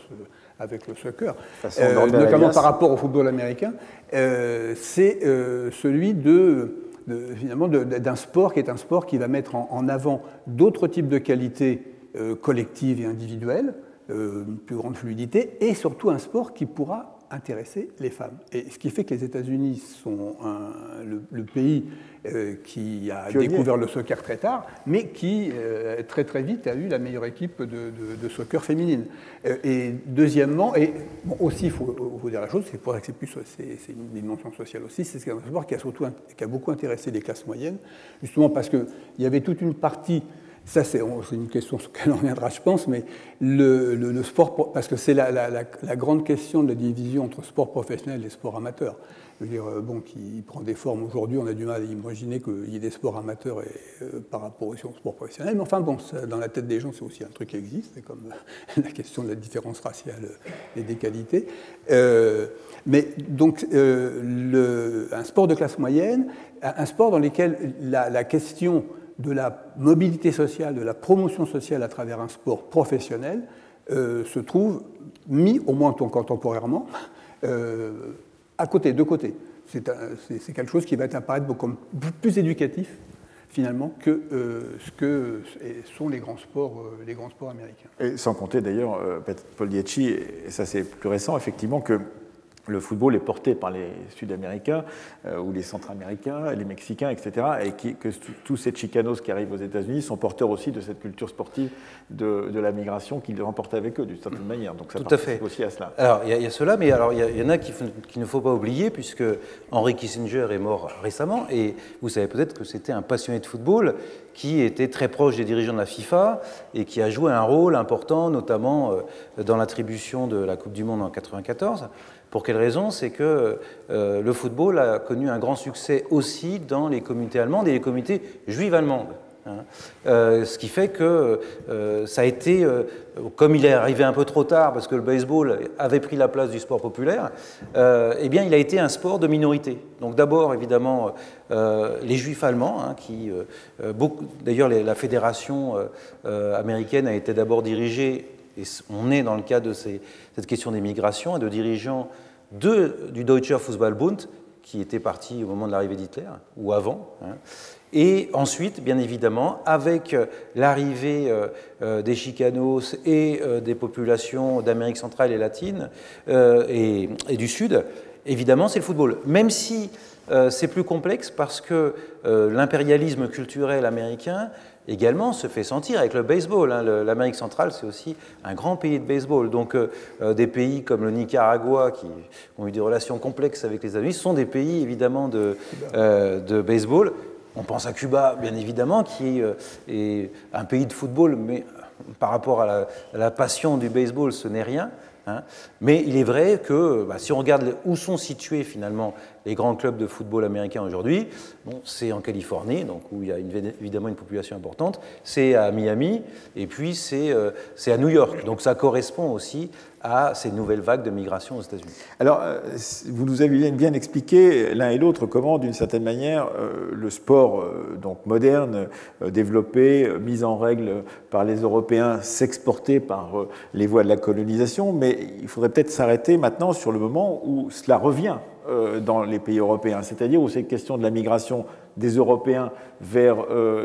avec le soccer, euh, notamment par rapport au football américain, euh, c'est euh, celui de... De, finalement d'un sport qui est un sport qui va mettre en, en avant d'autres types de qualités euh, collectives et individuelles, euh, une plus grande fluidité, et surtout un sport qui pourra intéresser les femmes. Et ce qui fait que les États-Unis sont un, le, le pays euh, qui a Pionnier. découvert le soccer très tard, mais qui euh, très très vite a eu la meilleure équipe de, de, de soccer féminine. Et deuxièmement, et bon, aussi il faut, faut dire la chose, c'est pour ça que c'est plus c'est une dimension sociale aussi, c'est ce un sport qui a surtout qui a beaucoup intéressé les classes moyennes, justement parce qu'il y avait toute une partie. Ça, c'est une question sur laquelle on reviendra, je pense, mais le, le, le sport, parce que c'est la, la, la, la grande question de la division entre sport professionnel et sport amateur. Je veux dire, bon, qui prend des formes aujourd'hui, on a du mal à imaginer qu'il y ait des sports amateurs et, euh, par rapport aussi au sport professionnel. Mais enfin, bon, ça, dans la tête des gens, c'est aussi un truc qui existe, c'est comme euh, la question de la différence raciale et des qualités. Euh, mais donc, euh, le, un sport de classe moyenne, un sport dans lequel la, la question de la mobilité sociale, de la promotion sociale à travers un sport professionnel, euh, se trouve mis, au moins encore temporairement, euh, à côté, de côté. C'est quelque chose qui va apparaître comme plus éducatif, finalement, que euh, ce que sont les grands sports, euh, les grands sports américains. Et sans compter, d'ailleurs, Paul Dietschy, et ça c'est plus récent, effectivement, que le football est porté par les Sud-Américains euh, ou les Centra-Américains, les Mexicains, et cetera, et qui, que tous ces Chicanos qui arrivent aux États-Unis sont porteurs aussi de cette culture sportive de, de la migration qu'ils emportent avec eux, d'une certaine manière. Donc ça participe aussi à cela. Alors il y, y a cela, mais alors il y, y en a qu'il qui ne faut pas oublier, puisque Henry Kissinger est mort récemment, et vous savez peut-être que c'était un passionné de football qui était très proche des dirigeants de la FIFA et qui a joué un rôle important, notamment euh, dans l'attribution de la Coupe du Monde en mille neuf cent quatre-vingt-quatorze. Pour quelle raison? C'est que euh, le football a connu un grand succès aussi dans les communautés allemandes et les communautés juives allemandes. Hein. Euh, ce qui fait que euh, ça a été, euh, comme il est arrivé un peu trop tard, parce que le baseball avait pris la place du sport populaire, euh, eh bien il a été un sport de minorité. Donc d'abord, évidemment, euh, les juifs allemands, hein, qui, euh, beaucoup, d'ailleurs la fédération euh, américaine a été d'abord dirigée, et on est dans le cas de ces, cette question des migrations et de dirigeants de, du Deutscher Fußballbund, qui était parti au moment de l'arrivée d'Hitler, ou avant. Hein. Et ensuite, bien évidemment, avec l'arrivée euh, des Chicanos et euh, des populations d'Amérique centrale et latine, euh, et, et du Sud, évidemment, c'est le football. Même si euh, c'est plus complexe, parce que euh, l'impérialisme culturel américain également se fait sentir avec le baseball. Hein. L'Amérique centrale, c'est aussi un grand pays de baseball. Donc euh, des pays comme le Nicaragua, qui ont eu des relations complexes avec les États-Unis, sont des pays évidemment de, euh, de baseball. On pense à Cuba, bien évidemment, qui euh, est un pays de football, mais par rapport à la, à la passion du baseball, ce n'est rien. Hein. Mais il est vrai que bah, si on regarde où sont situés finalement les grands clubs de football américains aujourd'hui, bon, c'est en Californie, donc, où il y a une, évidemment une population importante, c'est à Miami, et puis c'est euh, à New York. Donc ça correspond aussi à ces nouvelles vagues de migration aux États-Unis. Alors, vous nous avez bien expliqué l'un et l'autre comment, d'une certaine manière, le sport donc moderne, développé, mis en règle par les Européens, s'exportait par les voies de la colonisation, mais il faudrait peut-être s'arrêter maintenant sur le moment où cela revient dans les pays européens, c'est-à-dire où cette question de la migration des Européens vers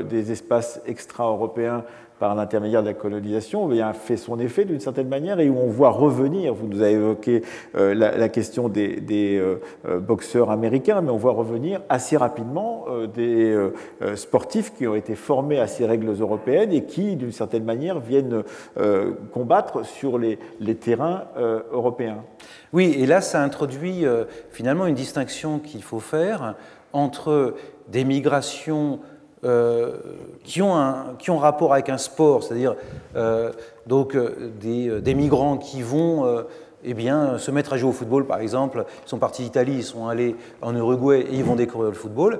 des espaces extra-européens par l'intermédiaire de la colonisation, a fait son effet d'une certaine manière, et où on voit revenir, vous nous avez évoqué euh, la, la question des, des euh, boxeurs américains, mais on voit revenir assez rapidement euh, des euh, sportifs qui ont été formés à ces règles européennes et qui, d'une certaine manière, viennent euh, combattre sur les, les terrains euh, européens. Oui, et là, ça introduit euh, finalement une distinction qu'il faut faire entre des migrations Euh, qui, ont un, qui ont rapport avec un sport, c'est-à-dire euh, donc euh, des, des migrants qui vont euh, eh bien, se mettre à jouer au football, par exemple. Ils sont partis d'Italie, ils sont allés en Uruguay et ils vont découvrir le football.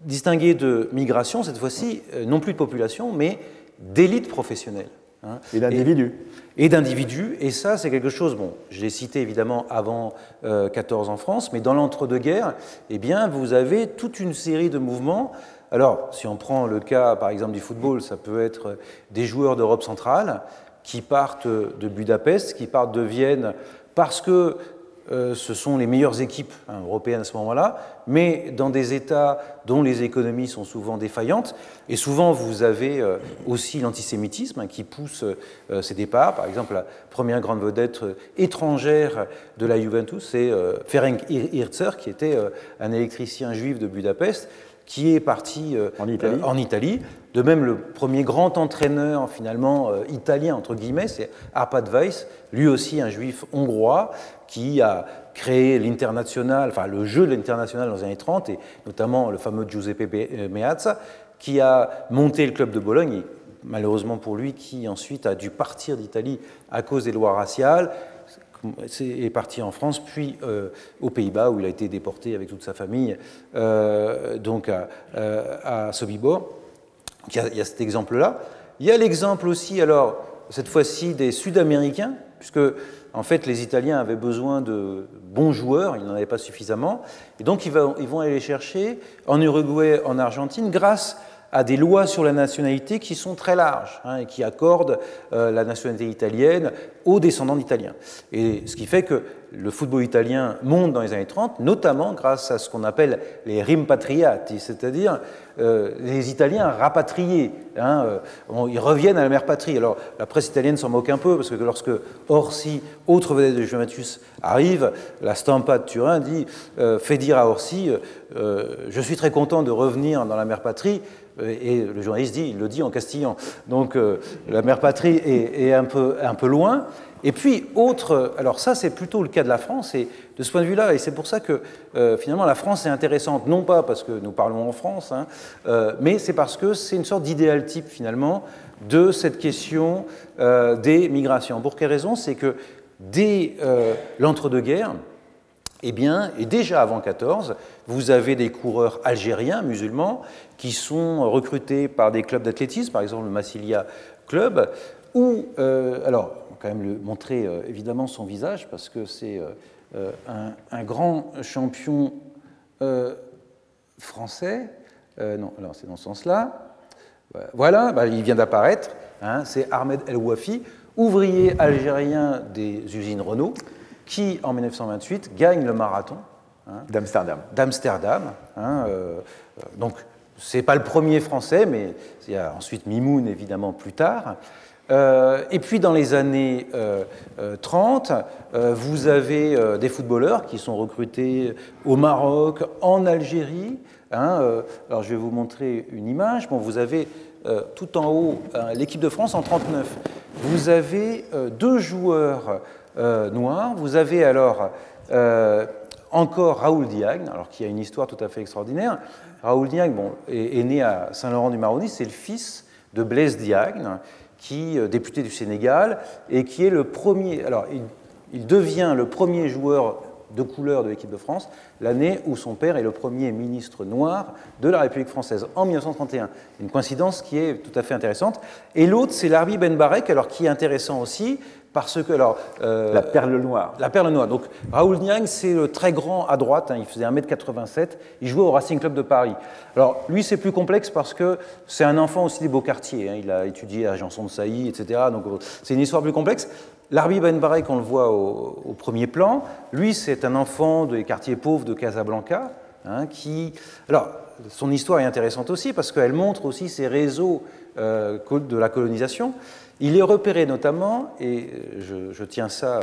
Distingué de migration, cette fois-ci, euh, non plus de population, mais d'élite professionnelle. Hein, et d'individus. Et, et d'individus, et ça c'est quelque chose, bon, je l'ai cité évidemment avant euh, quatorze en France, mais dans l'entre-deux-guerres, eh bien, vous avez toute une série de mouvements. Alors, si on prend le cas, par exemple, du football, ça peut être des joueurs d'Europe centrale qui partent de Budapest, qui partent de Vienne, parce que euh, ce sont les meilleures équipes hein, européennes à ce moment-là, mais dans des États dont les économies sont souvent défaillantes. Et souvent, vous avez euh, aussi l'antisémitisme hein, qui pousse euh, ces départs. Par exemple, la première grande vedette étrangère de la Juventus, c'est euh, Ferenc Hirzer, qui était euh, un électricien juif de Budapest, qui est parti euh, en, Italie. Euh, en Italie. De même, le premier grand entraîneur, finalement, euh, italien, entre guillemets, c'est Árpád Weiss, lui aussi un juif hongrois, qui a créé l'international, enfin le jeu de l'international dans les années trente, et notamment le fameux Giuseppe Meazza, qui a monté le club de Bologne, et malheureusement pour lui, qui ensuite a dû partir d'Italie à cause des lois raciales, est parti en France, puis euh, aux Pays-Bas, où il a été déporté avec toute sa famille, euh, donc à, euh, à Sobibor. Donc, il y a, il y a cet exemple-là. Il y a l'exemple aussi, alors, cette fois-ci, des Sud-Américains, puisque, en fait, les Italiens avaient besoin de bons joueurs, ils n'en avaient pas suffisamment, et donc ils vont, ils vont aller les chercher en Uruguay, en Argentine, grâce à des lois sur la nationalité qui sont très larges, hein, et qui accordent euh, la nationalité italienne aux descendants d'Italiens. Et ce qui fait que le football italien monte dans les années trente, notamment grâce à ce qu'on appelle les rimpatriati, c'est-à-dire euh, les Italiens rapatriés, hein, euh, on, ils reviennent à la mère patrie. Alors la presse italienne s'en moque un peu, parce que lorsque Orsi, autre vedette de Juventus, arrive, la Stampa de Turin dit, euh, fait dire à Orsi, euh, je suis très content de revenir dans la mère patrie, et le journaliste dit, il le dit en castillan. Donc euh, la mère patrie est, est un peu, un peu loin. Et puis, autre, alors ça c'est plutôt le cas de la France, et de ce point de vue-là, et c'est pour ça que euh, finalement la France est intéressante, non pas parce que nous parlons en France, hein, euh, mais c'est parce que c'est une sorte d'idéal type finalement de cette question euh, des migrations. Pour quelle raison? C'est que dès euh, l'entre-deux-guerres, eh bien, et déjà avant quatorze, vous avez des coureurs algériens, musulmans, qui sont recrutés par des clubs d'athlétisme, par exemple le Massilia Club, où, euh, alors, quand même le montrer euh, évidemment son visage, parce que c'est euh, un, un grand champion euh, français. Euh, non, alors c'est dans ce sens-là. Voilà, bah, il vient d'apparaître. Hein, c'est Ahmed El Ouafi, ouvrier algérien des usines Renault, qui en mille neuf cent vingt-huit gagne le marathon, hein, d'Amsterdam. D'Amsterdam. Hein, euh, donc c'est pas le premier français, mais il y a ensuite Mimoun évidemment plus tard. Euh, et puis dans les années euh, euh, trente, euh, vous avez euh, des footballeurs qui sont recrutés au Maroc, en Algérie. Hein, euh, alors je vais vous montrer une image. Bon, vous avez euh, tout en haut euh, l'équipe de France en trente-neuf. Vous avez euh, deux joueurs euh, noirs. Vous avez alors euh, encore Raoul Diagne, alors qui a une histoire tout à fait extraordinaire. Raoul Diagne, bon, est, est né à Saint-Laurent-du-Maroni. C'est le fils de Blaise Diagne, qui est député du Sénégal et qui est le premier. Alors, il, il devient le premier joueur de couleur de l'équipe de France l'année où son père est le premier ministre noir de la République française, en mille neuf cent trente et un. Une coïncidence qui est tout à fait intéressante. Et l'autre, c'est Larbi Ben Barek, alors qui est intéressant aussi parce que. Alors, euh, la perle noire. La perle noire. Donc, Raoul Niang, c'est le très grand à droite, hein, il faisait un mètre quatre-vingt-sept, il jouait au Racing Club de Paris. Alors, lui, c'est plus complexe parce que c'est un enfant aussi des beaux quartiers, hein, il a étudié à Janson-de-Sailly, et cetera. Donc, c'est une histoire plus complexe. Larbi Ben Barek, on le voit au, au premier plan. Lui, c'est un enfant des quartiers pauvres de Casablanca, hein, qui. Alors, son histoire est intéressante aussi parce qu'elle montre aussi ces réseaux euh, de la colonisation. Il est repéré notamment, et je, je tiens ça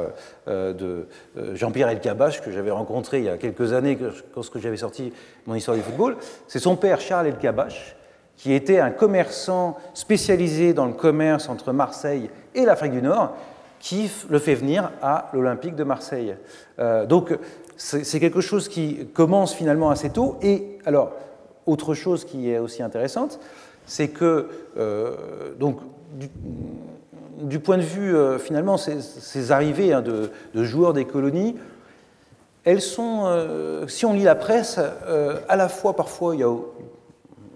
euh, de euh, Jean-Pierre Elkabbach, que j'avais rencontré il y a quelques années lorsque j'avais sorti mon histoire du football. C'est son père, Charles Elkabbach, qui était un commerçant spécialisé dans le commerce entre Marseille et l'Afrique du Nord, qui le fait venir à l'Olympique de Marseille. Euh, donc c'est quelque chose qui commence finalement assez tôt. Et alors, autre chose qui est aussi intéressante, c'est que euh, donc, du, du point de vue, euh, finalement, ces, ces arrivées hein, de, de joueurs des colonies, elles sont, euh, si on lit la presse, euh, à la fois, parfois, il n'y a,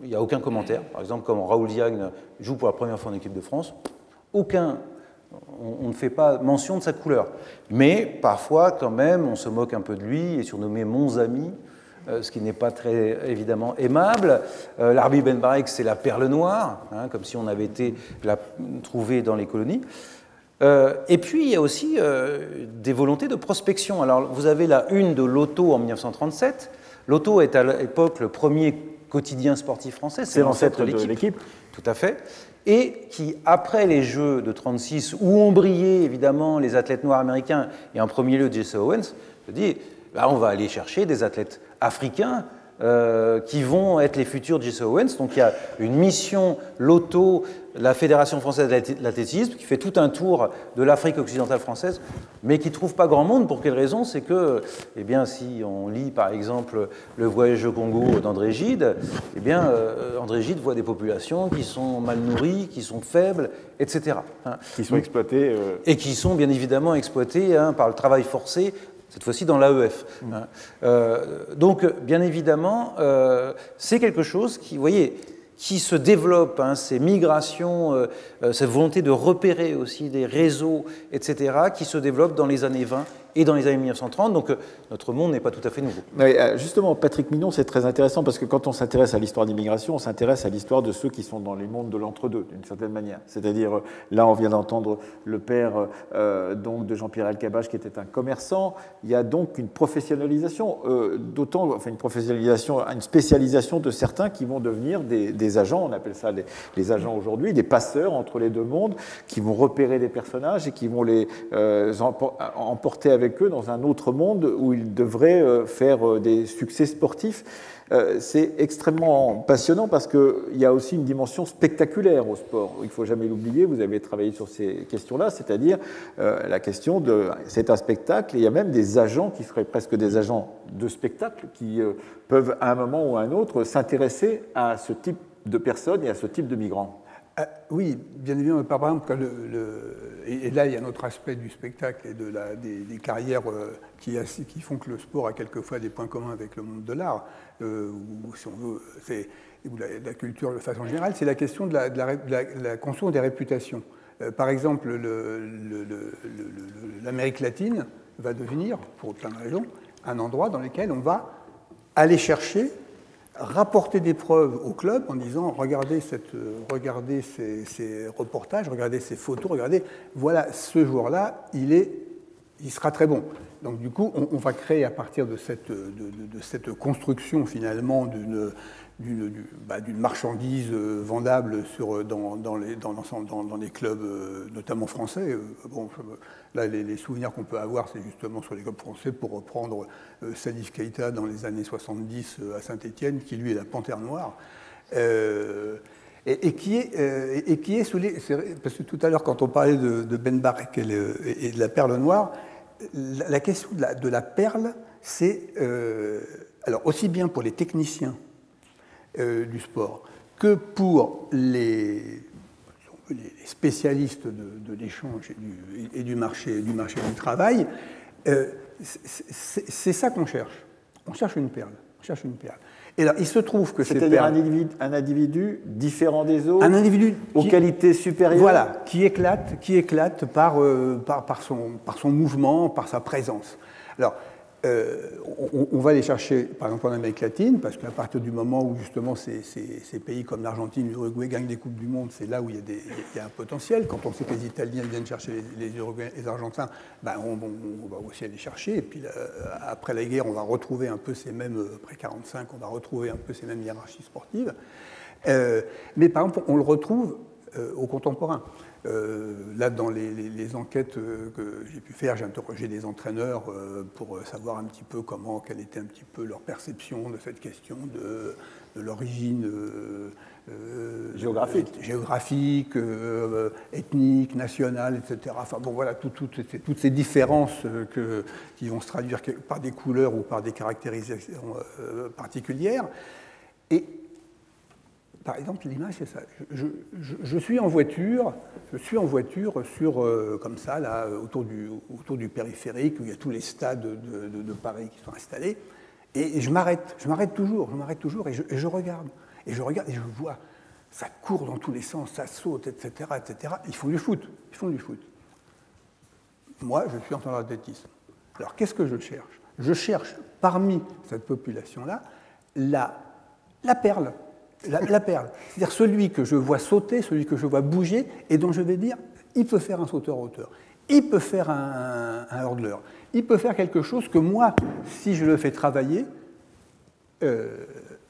il n'y a aucun commentaire. Par exemple, comme Raoul Diagne joue pour la première fois en équipe de France, aucun, on, on ne fait pas mention de sa couleur. Mais parfois, quand même, on se moque un peu de lui, et surnommé « Mon ami », Euh, ce qui n'est pas très, évidemment, aimable. Euh, Larbi Ben Barek, c'est la perle noire, hein, comme si on avait été la trouvée dans les colonies. Euh, et puis, il y a aussi euh, des volontés de prospection. Alors, vous avez la une de l'Auto en mille neuf cent trente-sept. L'Auto est à l'époque le premier quotidien sportif français. C'est l'ancêtre de l'Équipe. Tout à fait. Et qui, après les Jeux de trente-six, où ont brillé, évidemment, les athlètes noirs américains, et en premier lieu Jesse Owens, se dit, bah, on va aller chercher des athlètes africains euh, qui vont être les futurs Jesse Owens. Donc il y a une mission, l'Auto, la Fédération française de l'athlétisme, qui fait tout un tour de l'Afrique occidentale française, mais qui ne trouve pas grand monde. Pour quelle raison? C'est que, eh bien, si on lit par exemple le voyage au Congo d'André Gide, eh bien, euh, André Gide voit des populations qui sont mal nourries, qui sont faibles, et cetera. Hein. Qui sont exploitées. Euh... Et qui sont bien évidemment exploitées hein, par le travail forcé, cette fois-ci dans l'A E F. Mmh. Euh, donc, bien évidemment, euh, c'est quelque chose qui, vous voyez, qui se développe, hein, ces migrations, euh, euh, cette volonté de repérer aussi des réseaux, et cetera, qui se développe dans les années vingt et dans les années mille neuf cent trente, donc notre monde n'est pas tout à fait nouveau. Oui, justement, Patrick Mignon, c'est très intéressant parce que quand on s'intéresse à l'histoire d'immigration, on s'intéresse à l'histoire de ceux qui sont dans les mondes de l'entre-deux, d'une certaine manière. C'est-à-dire, là, on vient d'entendre le père euh, donc, de Jean-Pierre Elkabbach qui était un commerçant. Il y a donc une professionnalisation, euh, d'autant, enfin une professionnalisation, une spécialisation de certains qui vont devenir des, des agents, on appelle ça les, les agents aujourd'hui, des passeurs entre les deux mondes, qui vont repérer des personnages et qui vont les euh, emporter avec eux dans un autre monde où ils devraient euh, faire des succès sportifs. Euh, c'est extrêmement passionnant parce qu'il y a aussi une dimension spectaculaire au sport. Il ne faut jamais l'oublier, vous avez travaillé sur ces questions-là, c'est-à-dire euh, la question de... C'est un spectacle, et il y a même des agents qui seraient presque des agents de spectacle qui euh, peuvent à un moment ou à un autre s'intéresser à ce type de personnes et à ce type de migrants. Euh, oui, bien évidemment, par exemple, quand le, le, et, et là il y a un autre aspect du spectacle et de la, des, des carrières euh, qui, qui font que le sport a quelquefois des points communs avec le monde de l'art, euh, ou si on veut, c'est, ou la, la culture de façon générale, c'est la question de la, de la, de la, de la construction des réputations. Euh, par exemple, l'Amérique latine va devenir, pour plein de raisons, un endroit dans lequel on va aller chercher, rapporter des preuves au club en disant « Regardez, cette, regardez ces, ces reportages, regardez ces photos, regardez, voilà, ce joueur-là, il, est, il sera très bon ». Donc du coup, on, on va créer à partir de cette, de, de, de cette construction finalement d'une d'une bah, marchandise vendable sur, dans, dans, les, dans, dans, dans les clubs, notamment français. Bon, là, les, les souvenirs qu'on peut avoir, c'est justement sur les clubs français, pour reprendre euh, Salif Keïta dans les années soixante-dix à Saint-Étienne, qui lui est la Panthère Noire. Euh, Et, et, qui est, euh, et qui est sous les... Parce que tout à l'heure, quand on parlait de, de Ben Barek et, le, et de la perle noire, la, la question de la, de la perle, c'est... Euh, alors, aussi bien pour les techniciens euh, du sport que pour les, les spécialistes de, de l'échange et, du, et du, marché, du marché du travail, euh, c'est ça qu'on cherche. On cherche une perle. On cherche une perle. Et alors, il se trouve que c'est un individu, un individu différent des autres, un individu aux qui, qualités supérieures, voilà, qui éclate, qui éclate par, euh, par, par, son, par son mouvement, par sa présence. Alors, euh, on, on va les chercher, par exemple en Amérique latine, parce qu'à partir du moment où justement ces, ces, ces pays comme l'Argentine, l'Uruguay gagnent des coupes du monde, c'est là où il y, a des, il y a un potentiel. Quand on sait que les Italiens viennent chercher les, les Uruguayens, les Argentins, ben on, on, on va aussi aller chercher. Et puis là, après la guerre, on va retrouver un peu ces mêmes, après quarante-cinq, on va retrouver un peu ces mêmes hiérarchies sportives. Euh, mais par exemple, on le retrouve euh, aux contemporains. Euh, là, dans les, les, les enquêtes que j'ai pu faire, j'ai interrogé des entraîneurs euh, pour savoir un petit peu comment, quelle était un petit peu leur perception de cette question de, de l'origine euh, euh, géographique, géographique euh, ethnique, nationale, et cetera. Enfin bon, voilà, tout, tout, toutes ces différences que, qui vont se traduire par des couleurs ou par des caractérisations euh, particulières. Et par exemple, l'image, c'est ça. Je, je, je suis en voiture, je suis en voiture sur, euh, comme ça, là, autour du, autour du périphérique, où il y a tous les stades de, de, de Paris qui sont installés, et je m'arrête, je m'arrête toujours, je m'arrête toujours, et je, et je regarde, et je regarde, et je vois, ça court dans tous les sens, ça saute, et cetera, et cetera. Ils font du foot, ils font du foot. Moi, je suis en train d'athlétisme. Alors, qu'est-ce que je cherche? Je cherche, parmi cette population-là, la, la perle. La, la perle, c'est-à-dire celui que je vois sauter, celui que je vois bouger, et dont je vais dire, il peut faire un sauteur-hauteur, il peut faire un, un hurdleur, il peut faire quelque chose que moi, si je le fais travailler, euh,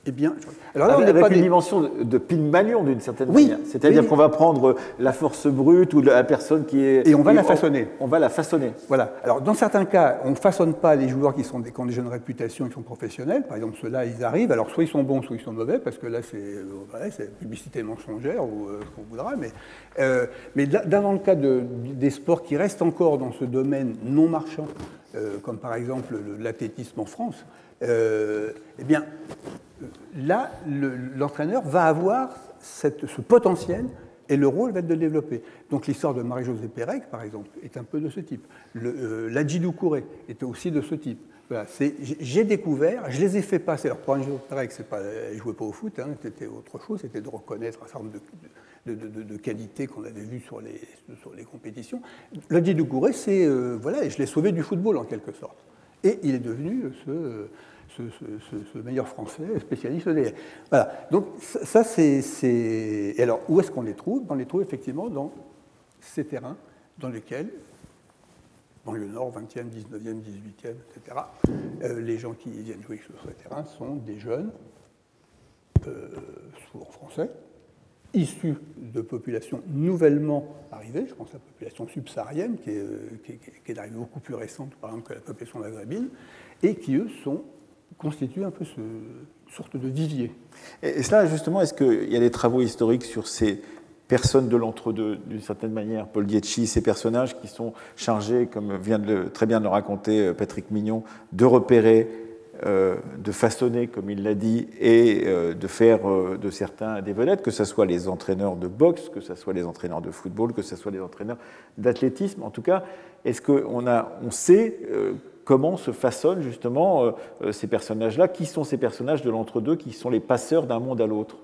eh bien... Je... Alors là, on avec, avec pas une des... dimension de, de Pygmalion, d'une certaine oui, manière, c'est-à-dire oui, qu'on va prendre la force brute ou la personne qui est... Et on va et la façonner. On, on va la façonner. Voilà. Alors, dans certains cas, on ne façonne pas les joueurs qui, sont des, qui ont des jeunes réputations, qui sont professionnels. Par exemple, ceux-là, ils arrivent. Alors, soit ils sont bons, soit ils sont mauvais, parce que là, c'est ouais, publicité mensongère ou euh, ce qu'on voudra. Mais, euh, mais dans le cas de, des sports qui restent encore dans ce domaine non marchand, euh, comme par exemple l'athlétisme en France, Euh, eh bien, là, l'entraîneur le, va avoir cette, ce potentiel et le rôle va être de le développer. Donc l'histoire de Marie-Josée Pérec, par exemple, est un peu de ce type. Euh, Ladjidou Kouré était aussi de ce type. Voilà, j'ai découvert, je les ai fait passer. Alors, pour Marie-Josée Pérec, elle ne jouait pas au foot, hein, c'était autre chose, c'était de reconnaître un certain nombre de, de, de, de qualité qu'on avait vu sur les, sur les compétitions. Ladji Doucouré, c'est, euh, voilà, et je l'ai sauvé du football en quelque sorte. Et il est devenu ce, ce, ce, ce meilleur français spécialiste E D F. Voilà. Donc, ça, c'est. c'est... Et alors, où est-ce qu'on les trouve? On les trouve effectivement dans ces terrains dans lesquels, dans le Nord, vingtième, dix-neuvième, dix-huitième, et cetera, euh, les gens qui viennent jouer sur ces terrains sont des jeunes, euh, souvent français, issus de populations nouvellement arrivées. Je pense à la population subsaharienne, qui est, qui est, qui est d'arrivée beaucoup plus récente, par exemple, que la population maghrébine, et qui, eux, sont, constituent un peu ce, une sorte de vivier. Et cela, justement, est-ce qu'il y a des travaux historiques sur ces personnes de l'entre-deux, d'une certaine manière, Paul Dietschy, ces personnages qui sont chargés, comme vient de le, très bien de le raconter Patrick Mignon, de repérer, Euh, de façonner, comme il l'a dit, et euh, de faire euh, de certains des vedettes, que ce soit les entraîneurs de boxe, que ce soit les entraîneurs de football, que ce soit les entraîneurs d'athlétisme. En tout cas, est-ce qu'on a, on sait euh, comment se façonnent justement euh, euh, ces personnages-là? Qui sont ces personnages de l'entre-deux, qui sont les passeurs d'un monde à l'autre?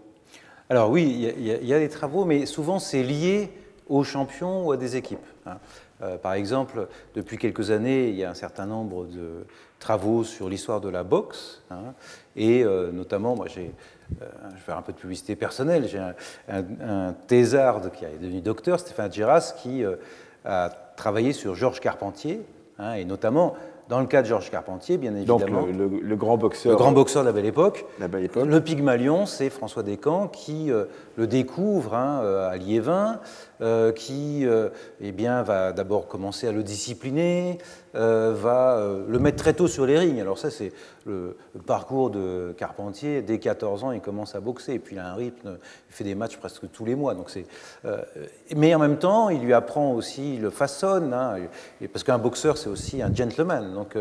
Alors oui, il y, y, y a des travaux, mais souvent c'est lié aux champions ou à des équipes. Hein. Euh, par exemple, depuis quelques années, il y a un certain nombre de travaux sur l'histoire de la boxe, hein, et euh, notamment, moi, j'ai, euh, je vais faire un peu de publicité personnelle, j'ai un, un, un thésard qui est devenu docteur, Stéphane Géras, qui euh, a travaillé sur Georges Carpentier, hein, et notamment, dans le cas de Georges Carpentier, bien évidemment. Donc le, le, le grand boxeur. Le grand boxeur de la Belle Époque. La Belle Époque. Le Pygmalion, c'est François Descamps qui euh, le découvre, hein, euh, à Liévin, euh, qui euh, eh bien, va d'abord commencer à le discipliner, euh, va euh, le mettre très tôt sur les rings. Alors ça, c'est le, le parcours de Carpentier. Dès quatorze ans, il commence à boxer. Et puis il a un rythme, il fait des matchs presque tous les mois. Donc c'est, euh, mais en même temps, il lui apprend aussi, il le façonne, hein, parce qu'un boxeur, c'est aussi un gentleman. Donc,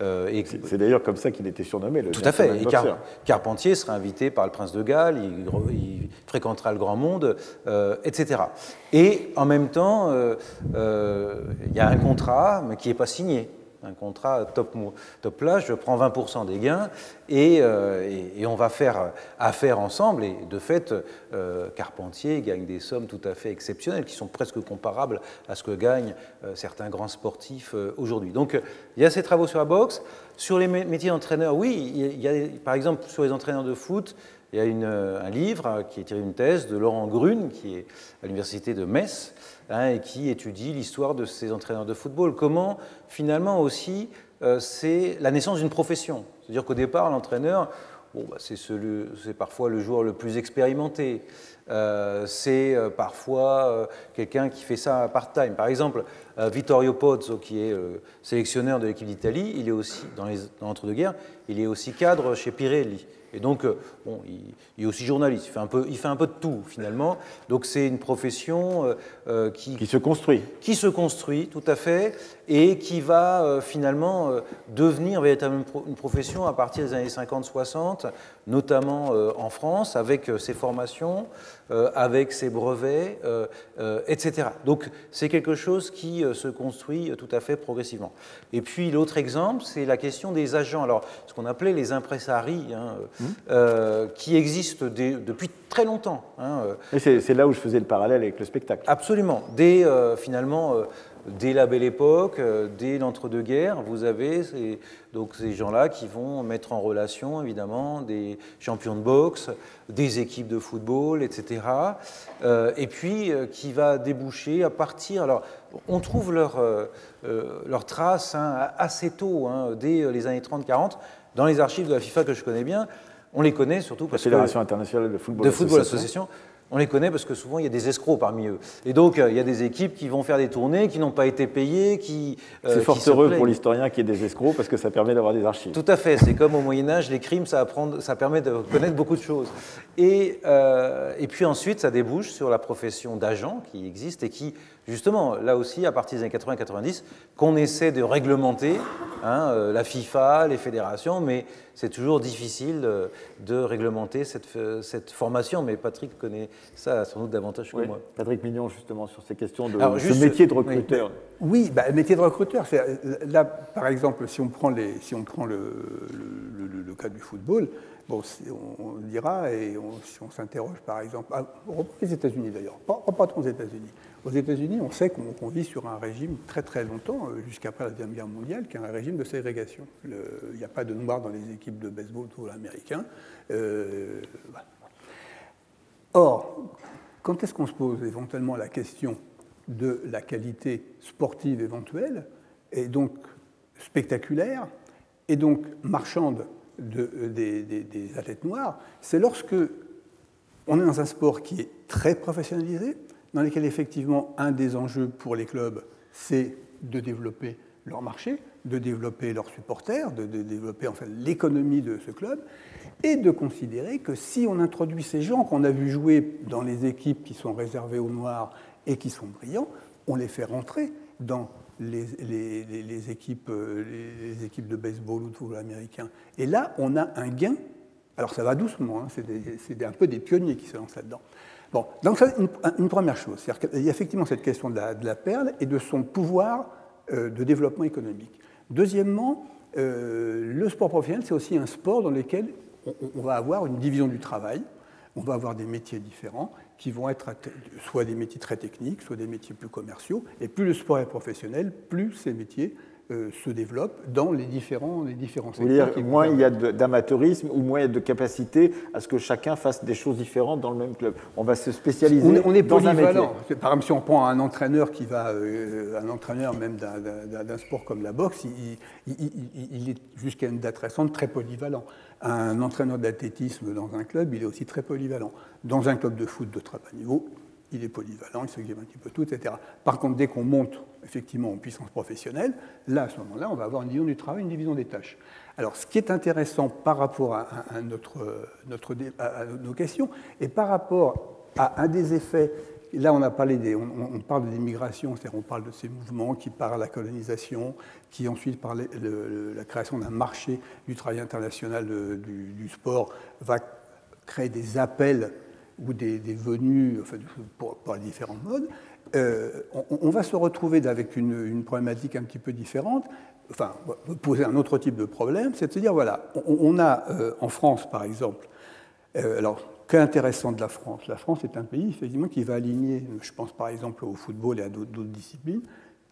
euh, et... C'est d'ailleurs comme ça qu'il était surnommé, le Tout à fait. Et Car... Carpentier sera invité par le prince de Galles, il, il fréquentera le grand monde, euh, et cetera. Et en même temps, il euh, euh, y a un contrat, mais qui n'est pas signé. Un contrat top, top là, je prends vingt pour cent des gains et, euh, et, et on va faire affaire ensemble. Et de fait, euh, Carpentier gagne des sommes tout à fait exceptionnelles qui sont presque comparables à ce que gagnent euh, certains grands sportifs euh, aujourd'hui. Donc il y a ces travaux sur la boxe. Sur les métiers d'entraîneur, oui, il y a, par exemple sur les entraîneurs de foot, il y a une, un livre qui est tiré d'une thèse de Laurent Grune, qui est à l'université de Metz, hein, et qui étudie l'histoire de ces entraîneurs de football. Comment, finalement, aussi, euh, c'est la naissance d'une profession. C'est-à-dire qu'au départ, l'entraîneur, bon, bah, c'est, celui, c'est parfois le joueur le plus expérimenté. Euh, c'est euh, parfois euh, quelqu'un qui fait ça part-time. Par exemple, euh, Vittorio Pozzo, qui est euh, sélectionneur de l'équipe d'Italie, il est aussi, dans, les, dans l'entre-deux-guerres, il est aussi cadre chez Pirelli. Et donc, bon, il, il est aussi journaliste, il fait, un peu, il fait un peu de tout, finalement. Donc, c'est une profession euh, qui... Qui se construit. Qui se construit, tout à fait, et qui va, euh, finalement, euh, devenir véritablement une profession à partir des années cinquante soixante, notamment euh, en France, avec euh, ses formations, euh, avec ses brevets, euh, euh, et cetera. Donc, c'est quelque chose qui euh, se construit tout à fait progressivement. Et puis, l'autre exemple, c'est la question des agents. Alors, ce qu'on appelait les impresaris, hein, Mmh. Euh, qui existe des, depuis très longtemps. Hein. Et c'est, c'est là où je faisais le parallèle avec le spectacle. Absolument. Dès, euh, finalement, euh, dès la Belle Époque, euh, dès l'entre-deux-guerres, vous avez ces, donc ces gens-là qui vont mettre en relation, évidemment, des champions de boxe, des équipes de football, et cetera. Euh, et puis, euh, qui va déboucher à partir... Alors, on trouve leurs euh, euh, leur traces, hein, assez tôt, hein, dès les années trente quarante, dans les archives de la FIFA que je connais bien, on les connaît surtout parce que... La Fédération internationale de football, de football association. On les connaît parce que souvent, il y a des escrocs parmi eux. Et donc, il y a des équipes qui vont faire des tournées, qui n'ont pas été payées, qui... C'est euh, fort qui heureux pour l'historien qu'il y ait des escrocs parce que ça permet d'avoir des archives. Tout à fait. C'est comme au Moyen-Âge, les crimes, ça, apprend, ça permet de connaître beaucoup de choses. Et, euh, et puis ensuite, ça débouche sur la profession d'agent qui existe et qui... justement, là aussi, à partir des années quatre-vingts quatre-vingt-dix, qu'on essaie de réglementer hein, euh, la FIFA, les fédérations, mais c'est toujours difficile de, de réglementer cette, cette formation. Mais Patrick connaît ça sans doute davantage que oui. moi. Patrick Mignon, justement, sur ces questions de Alors, juste, ce métier de recruteur. Oui, oui bah, le métier de recruteur. Là, par exemple, si on prend, les, si on prend le, le, le, le cas du football, bon, on le dira, et on, si on s'interroge par exemple, à, on reprend les États-Unis d'ailleurs, pas, pas trop aux États-Unis. Aux États-Unis, on sait qu'on qu'on vit sur un régime très très longtemps, jusqu'après la Deuxième Guerre mondiale, qui est un régime de ségrégation. Il n'y a pas de noirs dans les équipes de baseball tout américain. Euh, bah. Or, quand est-ce qu'on se pose éventuellement la question de la qualité sportive éventuelle, et donc spectaculaire, et donc marchande De, des, des, des athlètes noirs, c'est lorsque on est dans un sport qui est très professionnalisé, dans lequel effectivement un des enjeux pour les clubs, c'est de développer leur marché, de développer leurs supporters, de, de développer en fait, l'économie de ce club, et de considérer que si on introduit ces gens qu'on a vu jouer dans les équipes qui sont réservées aux noirs et qui sont brillants, on les fait rentrer dans Les, les, les, les, équipes, les, les équipes de baseball ou de football américain. Et là, on a un gain. Alors, ça va doucement, hein, c'est un peu des pionniers qui se lancent là-dedans. Bon, donc, ça, une, une première chose. Il y a effectivement cette question de la, de la perle et de son pouvoir euh, de développement économique. Deuxièmement, euh, le sport professionnel, c'est aussi un sport dans lequel on, on va avoir une division du travail. On va avoir des métiers différents qui vont être soit des métiers très techniques, soit des métiers plus commerciaux. Et plus le sport est professionnel, plus ces métiers euh, se développent dans les différents, les différents secteurs. Vous voulez dire, moins il y a d'amateurisme ou moins il y a de capacité à ce que chacun fasse des choses différentes dans le même club. On va se spécialiser on, on est dans un métier. Par exemple, si on prend un entraîneur qui va, euh, un entraîneur même d'un sport comme la boxe, il, il, il, il est jusqu'à une date récente très polyvalent. Un entraîneur d'athlétisme dans un club, il est aussi très polyvalent. Dans un club de foot de très bas niveau, il est polyvalent, il s'occupe un petit peu tout, et cetera. Par contre, dès qu'on monte effectivement en puissance professionnelle, là, à ce moment-là, on va avoir une division du travail, une division des tâches. Alors, ce qui est intéressant par rapport à, à, notre, notre, à nos questions, et par rapport à un des effets, là, on a parlé des, on, on parle de l'immigration, c'est-à-dire on parle de ces mouvements qui partent à la colonisation, qui ensuite, par le, le, la création d'un marché du travail international de, du, du sport, va créer des appels ou des, des venues enfin, pour, pour les différents modes. Euh, on, on va se retrouver avec une, une problématique un petit peu différente, enfin, poser un autre type de problème, c'est de se dire, voilà, on, on a euh, en France, par exemple, euh, alors, qu'est intéressant de la France ? La France est un pays, effectivement, qui va aligner, je pense par exemple au football et à d'autres disciplines,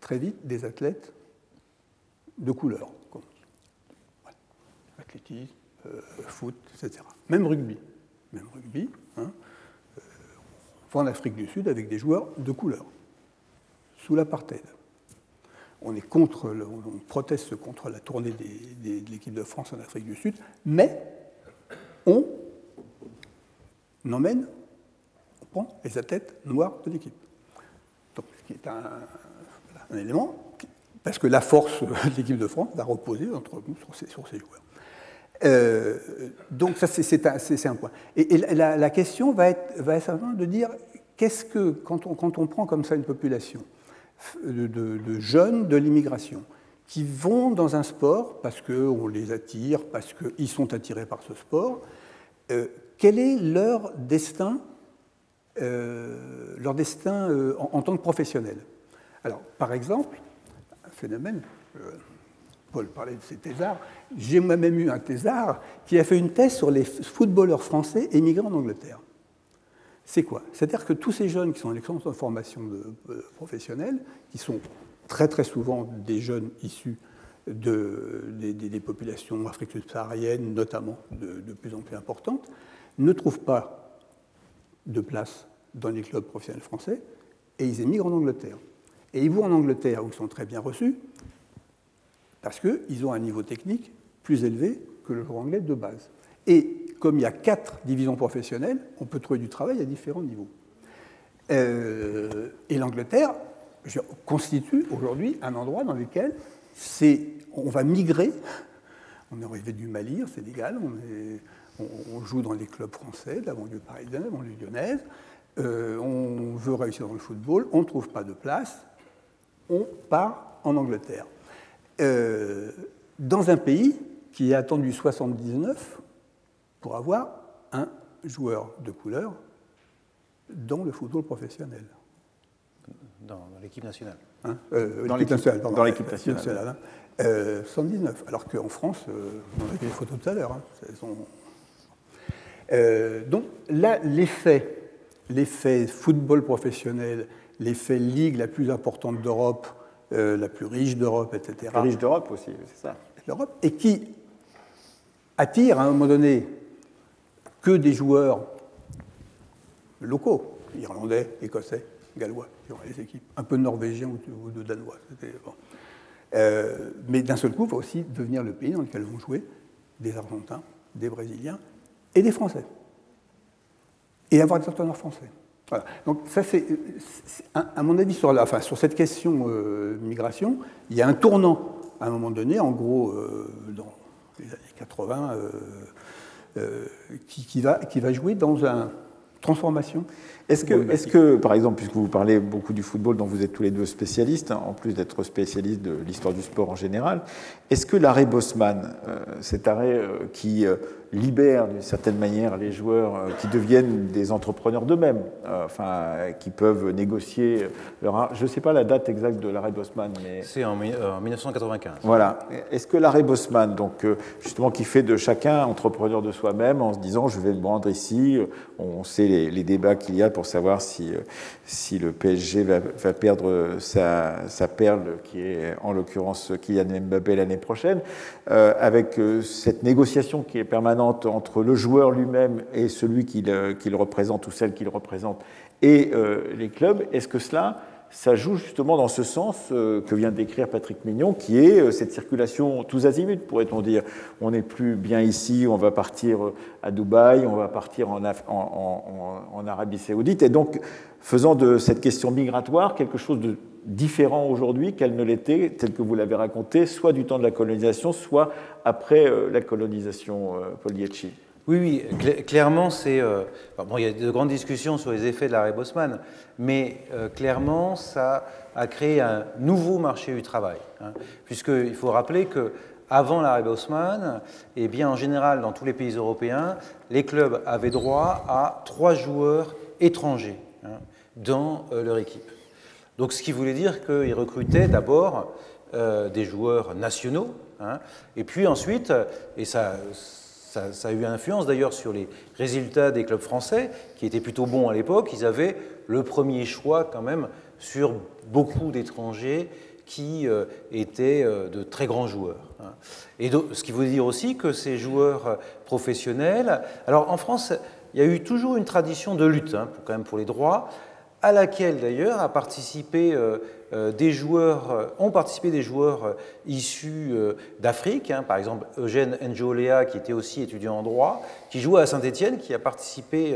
très vite des athlètes de couleur. Comme... Voilà. Athlétisme, euh, foot, et cetera. Même rugby. Même rugby. Hein. Euh, on va en Afrique du Sud avec des joueurs de couleur, sous l'apartheid. On est contre, le, on proteste contre la tournée des, des, de l'équipe de France en Afrique du Sud, mais on... On emmène, on prend les athlètes noirs de l'équipe. Donc, ce qui est un, un élément, parce que la force de l'équipe de France va reposer entre, sur, ces, sur ces joueurs. Euh, donc, ça, c'est un, un point. Et, et la, la question va être, va être de dire, qu'est-ce que, quand on, quand on prend comme ça une population de, de, de jeunes de l'immigration, qui vont dans un sport, parce qu'on les attire, parce qu'ils sont attirés par ce sport, euh, quel est leur destin, euh, leur destin euh, en, en tant que professionnel? Alors, par exemple, un phénomène, euh, Paul parlait de ses thésards, j'ai moi-même eu un thésard qui a fait une thèse sur les footballeurs français émigrés en Angleterre. C'est quoi? C'est-à-dire que tous ces jeunes qui sont en formation de, euh, professionnelle, qui sont très très souvent des jeunes issus de, des, des, des populations africaines subsahariennes, notamment de, de plus en plus importantes, ne trouvent pas de place dans les clubs professionnels français et ils émigrent en Angleterre. Et ils vont en Angleterre où ils sont très bien reçus parce qu'ils ont un niveau technique plus élevé que le joueur anglais de base. Et comme il y a quatre divisions professionnelles, on peut trouver du travail à différents niveaux. Euh, et l'Angleterre constitue aujourd'hui un endroit dans lequel on va migrer. On est arrivé du Mali, c'est légal, on est... On joue dans les clubs français, de la banlieue parisienne, de la banlieue lyonnaise, euh, on veut réussir dans le football, on ne trouve pas de place, on part en Angleterre. Euh, dans un pays qui a attendu soixante-dix-neuf pour avoir un joueur de couleur dans le football professionnel. Dans, dans l'équipe nationale. Hein euh, dans l'équipe nationale. Dans l'équipe nationale. nationale hein. euh, soixante-dix-neuf, alors qu'en France, euh, on a vu les photos tout à l'heure. Hein. Sont... Euh, donc là, l'effet, l'effet football professionnel, l'effet ligue la plus importante d'Europe, euh, la plus riche d'Europe, et cetera. La riche d'Europe aussi, c'est ça. L'Europe, et qui attire à un moment donné que des joueurs locaux, irlandais, écossais, gallois, qui ont les équipes, un peu norvégiens ou de danois. Bon. Euh, mais d'un seul coup, va aussi devenir le pays dans lequel vont jouer des Argentins, des Brésiliens et des Français. Et avoir des entraîneurs français. Voilà. Donc ça, c'est, à mon avis, sur, la, enfin, sur cette question euh, migration, il y a un tournant à un moment donné, en gros, euh, dans les années quatre-vingts, euh, euh, qui, qui, va, qui va jouer dans une transformation. Est-ce que, est-ce que, par exemple, puisque vous parlez beaucoup du football, dont vous êtes tous les deux spécialistes, hein, en plus d'être spécialiste de l'histoire du sport en général, est-ce que l'arrêt Bosman, euh, cet arrêt euh, qui euh, libère d'une certaine manière les joueurs euh, qui deviennent des entrepreneurs d'eux-mêmes, euh, enfin, qui peuvent négocier leur... Je ne sais pas la date exacte de l'arrêt Bosman, mais... C'est en, euh, en mille neuf cent quatre-vingt-quinze. Voilà. Est-ce que l'arrêt Bosman, donc, euh, justement, qui fait de chacun entrepreneur de soi-même, en se disant, je vais me rendre ici, on sait les, les débats qu'il y a pour savoir si, si le P S G va, va perdre sa, sa perle, qui est en l'occurrence Kylian Mbappé l'année prochaine, euh, avec cette négociation qui est permanente entre le joueur lui-même et celui qu'il qu'il représente ou celle qu'il représente et euh, les clubs, est-ce que cela... ça joue justement dans ce sens que vient d'écrire Patrick Mignon, qui est cette circulation tous azimuts, pourrait-on dire. On n'est plus bien ici, on va partir à Dubaï, on va partir en, Af en, en, en Arabie Saoudite, et donc faisant de cette question migratoire quelque chose de différent aujourd'hui qu'elle ne l'était, telle que vous l'avez raconté, soit du temps de la colonisation, soit après la colonisation, Paul Dietschy. Oui, oui, cl clairement, c'est. Euh, bon, il y a de grandes discussions sur les effets de l'arrêt Bosman, mais euh, clairement, ça a créé un nouveau marché du travail, hein, puisqu'il faut rappeler que avant l'arrêt Bosman, eh bien, en général, dans tous les pays européens, les clubs avaient droit à trois joueurs étrangers, hein, dans euh, leur équipe. Donc, ce qui voulait dire qu'ils recrutaient d'abord euh, des joueurs nationaux, hein, et puis ensuite, et ça. Ça, ça a eu une influence d'ailleurs sur les résultats des clubs français, qui étaient plutôt bons à l'époque. Ils avaient le premier choix quand même sur beaucoup d'étrangers qui euh, étaient euh, de très grands joueurs. Hein. Et donc, ce qui veut dire aussi que ces joueurs professionnels... Alors en France, il y a eu toujours une tradition de lutte, hein, pour, quand même pour les droits, à laquelle d'ailleurs a participé... Euh, Des joueurs, ont participé des joueurs issus d'Afrique, hein, par exemple Eugène N'Djolea, qui était aussi étudiant en droit, qui jouait à Saint-Étienne, qui a participé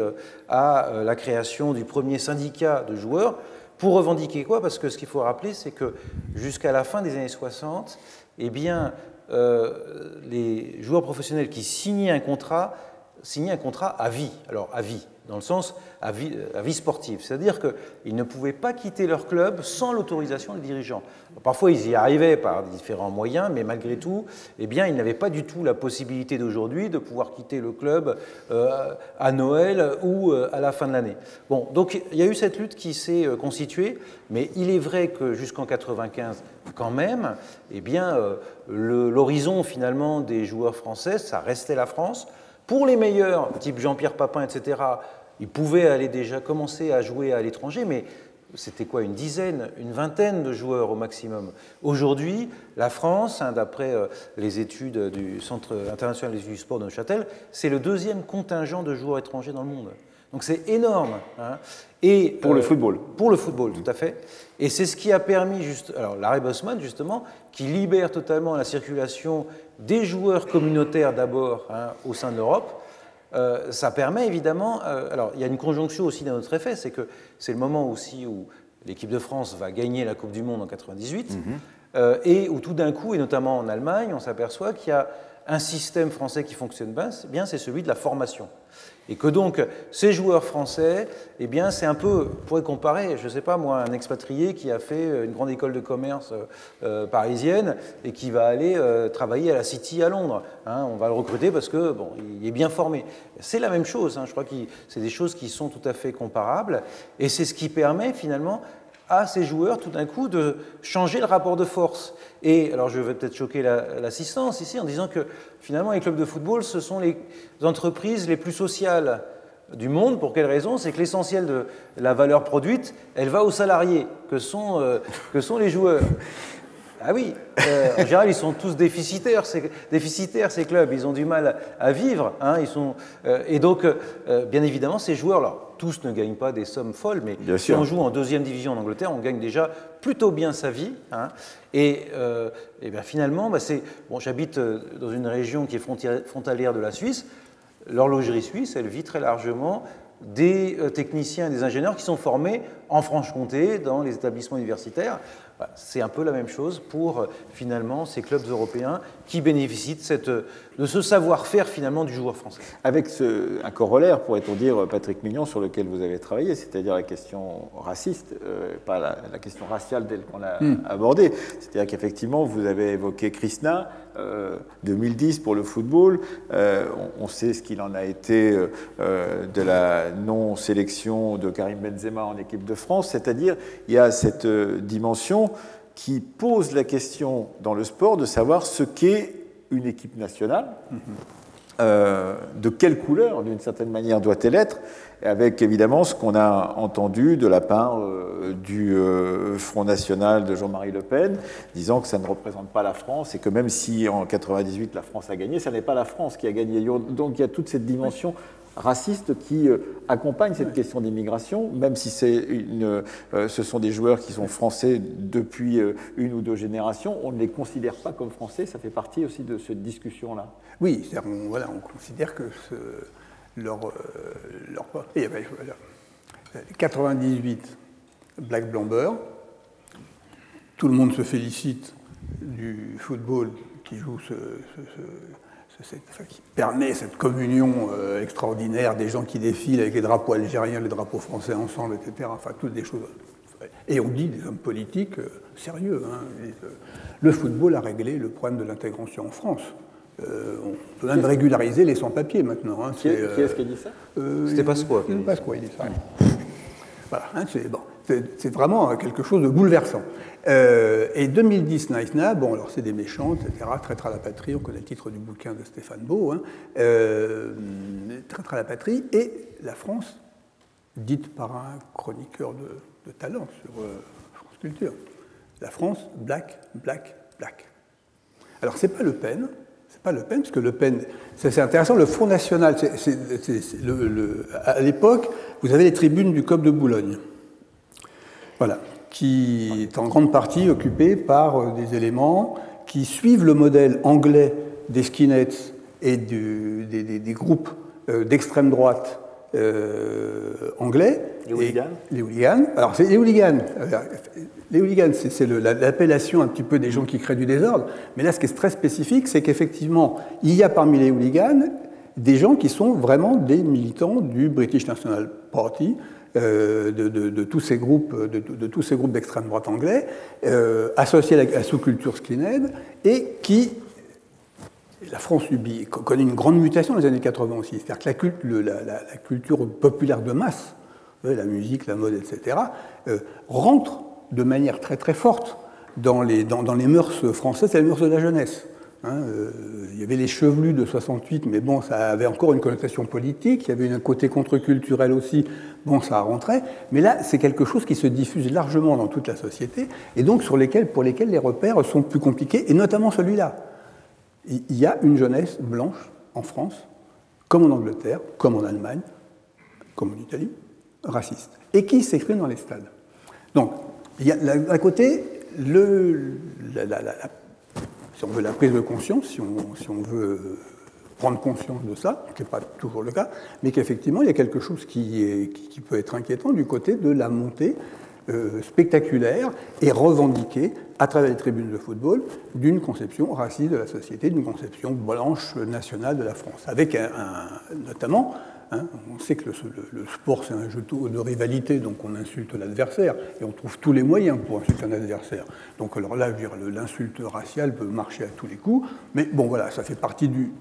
à la création du premier syndicat de joueurs. Pour revendiquer quoi? Parce que ce qu'il faut rappeler, c'est que jusqu'à la fin des années soixante, eh bien, euh, les joueurs professionnels qui signaient un contrat signaient un contrat à vie. Alors, à vie, dans le sens à vie, à vie sportive. C'est-à-dire qu'ils ne pouvaient pas quitter leur club sans l'autorisation des dirigeants. Parfois, ils y arrivaient par différents moyens, mais malgré tout, eh bien, ils n'avaient pas du tout la possibilité d'aujourd'hui de pouvoir quitter le club euh, à Noël ou euh, à la fin de l'année. Bon, donc il y a eu cette lutte qui s'est euh, constituée, mais il est vrai que jusqu'en mille neuf cent quatre-vingt-quinze, quand même, eh bien, euh, l'horizon finalement des joueurs français, ça restait la France. Pour les meilleurs, type Jean-Pierre Papin, et cetera, ils pouvaient aller déjà commencer à jouer à l'étranger, mais c'était quoi, une dizaine, une vingtaine de joueurs au maximum. Aujourd'hui, la France, d'après les études du Centre international des études du sport de Neuchâtel, c'est le deuxième contingent de joueurs étrangers dans le monde. Donc c'est énorme. Hein. Et, pour euh, le football. Pour le football, tout à fait. Et c'est ce qui a permis, juste, alors l'arrêt Bosman, justement, qui libère totalement la circulation des joueurs communautaires d'abord, hein, au sein de l'Europe. Euh, ça permet évidemment, euh, alors il y a une conjonction aussi d'un autre effet, c'est que c'est le moment aussi où l'équipe de France va gagner la Coupe du Monde en mille neuf cent quatre-vingt-dix-huit, mm-hmm. euh, et où tout d'un coup, et notamment en Allemagne, on s'aperçoit qu'il y a un système français qui fonctionne bien, c'est celui de la formation. Et que donc, ces joueurs français, eh bien, c'est un peu, on pourrait comparer, je ne sais pas moi, un expatrié qui a fait une grande école de commerce euh, parisienne et qui va aller euh, travailler à la City à Londres. Hein, on va le recruter parce que, bon, il est bien formé. C'est la même chose, hein, je crois que c'est des choses qui sont tout à fait comparables. Et c'est ce qui permet finalement à ces joueurs, tout d'un coup, de changer le rapport de force. Et, alors je vais peut-être choquer l'assistance ici en disant que, finalement, les clubs de football, ce sont les entreprises les plus sociales du monde. Pour quelle raison? C'est que l'essentiel de la valeur produite, elle va aux salariés, que sont, euh, que sont les joueurs. Ah oui, euh, en général, ils sont tous déficitaires, ces, déficitaires, ces clubs. Ils ont du mal à vivre. Hein, ils sont, euh, et donc, euh, bien évidemment, ces joueurs, là, tous ne gagnent pas des sommes folles, mais bien si sûr. On joue en deuxième division en Angleterre, on gagne déjà plutôt bien sa vie. Hein, et, euh, et bien finalement, bah c'est, bon, j'habite dans une région qui est frontalière de la Suisse. L'horlogerie suisse, elle vit très largement des techniciens et des ingénieurs qui sont formés en Franche-Comté, dans les établissements universitaires. C'est un peu la même chose pour, finalement, ces clubs européens qui bénéficient de, cette, de ce savoir-faire, finalement, du joueur français. Avec ce, un corollaire, pourrait-on dire, Patrick Mignon, sur lequel vous avez travaillé, c'est-à-dire la question raciste, euh, pas la, la question raciale telle qu'on l'a mmh. abordée. C'est-à-dire qu'effectivement, vous avez évoqué Krishna, euh, deux mille dix pour le football. Euh, on, on sait ce qu'il en a été euh, de la non-sélection de Karim Benzema en équipe de France, c'est-à-dire il y a cette euh, dimension qui pose la question dans le sport de savoir ce qu'est une équipe nationale, mm-hmm. euh, de quelle couleur, d'une certaine manière, doit-elle être, avec évidemment ce qu'on a entendu de la part euh, du euh, Front National de Jean-Marie Le Pen, disant que ça ne représente pas la France et que même si en quatre-vingt-dix-huit la France a gagné, ça n'est pas la France qui a gagné. Donc il y a toute cette dimension raciste qui accompagne cette question d'immigration, même si c'est une, euh, ce sont des joueurs qui sont français depuis une ou deux générations, on ne les considère pas comme français, ça fait partie aussi de cette discussion-là. Oui, c'est-à-dire on, voilà, on considère que ce, leur... Euh, leur eh ben, voilà. quatre-vingt-dix-huit, Black Blamber, tout le monde se félicite du football qui joue ce... ce, ce Cette, enfin, qui permet cette communion euh, extraordinaire des gens qui défilent avec les drapeaux algériens, les drapeaux français ensemble, et cetera. Enfin, toutes des choses. Et on dit des hommes politiques euh, sérieux. Hein, disent, euh, le football a réglé le problème de l'intégration en France. Euh, on peut même régulariser les sans-papiers maintenant. Hein, qui est-ce euh, qui, est qui a dit ça euh, C'était Pasqua. C'était Pasqua, il dit ça. Voilà, hein, c'est bon, vraiment quelque chose de bouleversant. Euh, et deux mille dix, Naïsna, bon, alors c'est des méchants, et cetera, traître à la patrie, on connaît le titre du bouquin de Stéphane Beau, hein, euh, traître à la patrie, et la France, dite par un chroniqueur de, de talent sur euh, France Culture, la France, black, black, black. Alors c'est pas Le Pen, c'est pas Le Pen, parce que Le Pen, c'est intéressant, le Front National, c'est, c'est, c'est, c'est le, le, à l'époque, vous avez les tribunes du C O P de Boulogne. Voilà. Qui est en grande partie occupé par des éléments qui suivent le modèle anglais des skinheads et du, des, des, des groupes d'extrême droite euh, anglais. Les hooligans. Et, les hooligans. Alors, c'est les hooligans. Les hooligans, c'est l'appellation un petit peu des gens qui créent du désordre. Mais là, ce qui est très spécifique, c'est qu'effectivement, il y a parmi les hooligans des gens qui sont vraiment des militants du British National Party, Euh, de, de, de tous ces groupes de, de, de tous ces groupes d'extrême droite anglais euh, associés à la, à la sous-culture skinhead et qui la France subit connaît une grande mutation dans les années quatre-vingt aussi, c'est-à-dire que la, culte, le, la, la, la culture populaire de masse, la musique, la mode, et cetera euh, rentre de manière très très forte dans les dans, dans les mœurs françaises, c'est les mœurs de la jeunesse. Hein, euh, il y avait les chevelus de soixante-huit, mais bon, ça avait encore une connotation politique, il y avait un côté contre-culturel aussi, bon, ça rentrait, mais là, c'est quelque chose qui se diffuse largement dans toute la société, et donc sur lesquels, pour lesquels les repères sont plus compliqués, et notamment celui-là. Il y a une jeunesse blanche en France, comme en Angleterre, comme en Allemagne, comme en Italie, raciste, et qui s'exprime dans les stades. Donc, il y a d'un côté, le, la, la, la si on veut la prise de conscience, si on, si on veut prendre conscience de ça, ce qui n'est pas toujours le cas, mais qu'effectivement, il y a quelque chose qui, est, qui, qui peut être inquiétant du côté de la montée euh, spectaculaire et revendiquée à travers les tribunes de football d'une conception raciste de la société, d'une conception blanche nationale de la France, avec un, un, notamment... Hein, on sait que le, le, le sport, c'est un jeu de rivalité, donc on insulte l'adversaire, et on trouve tous les moyens pour insulter un adversaire. Donc alors là, je veux dire, l'insulte raciale peut marcher à tous les coups, mais bon, voilà, ça fait partie du,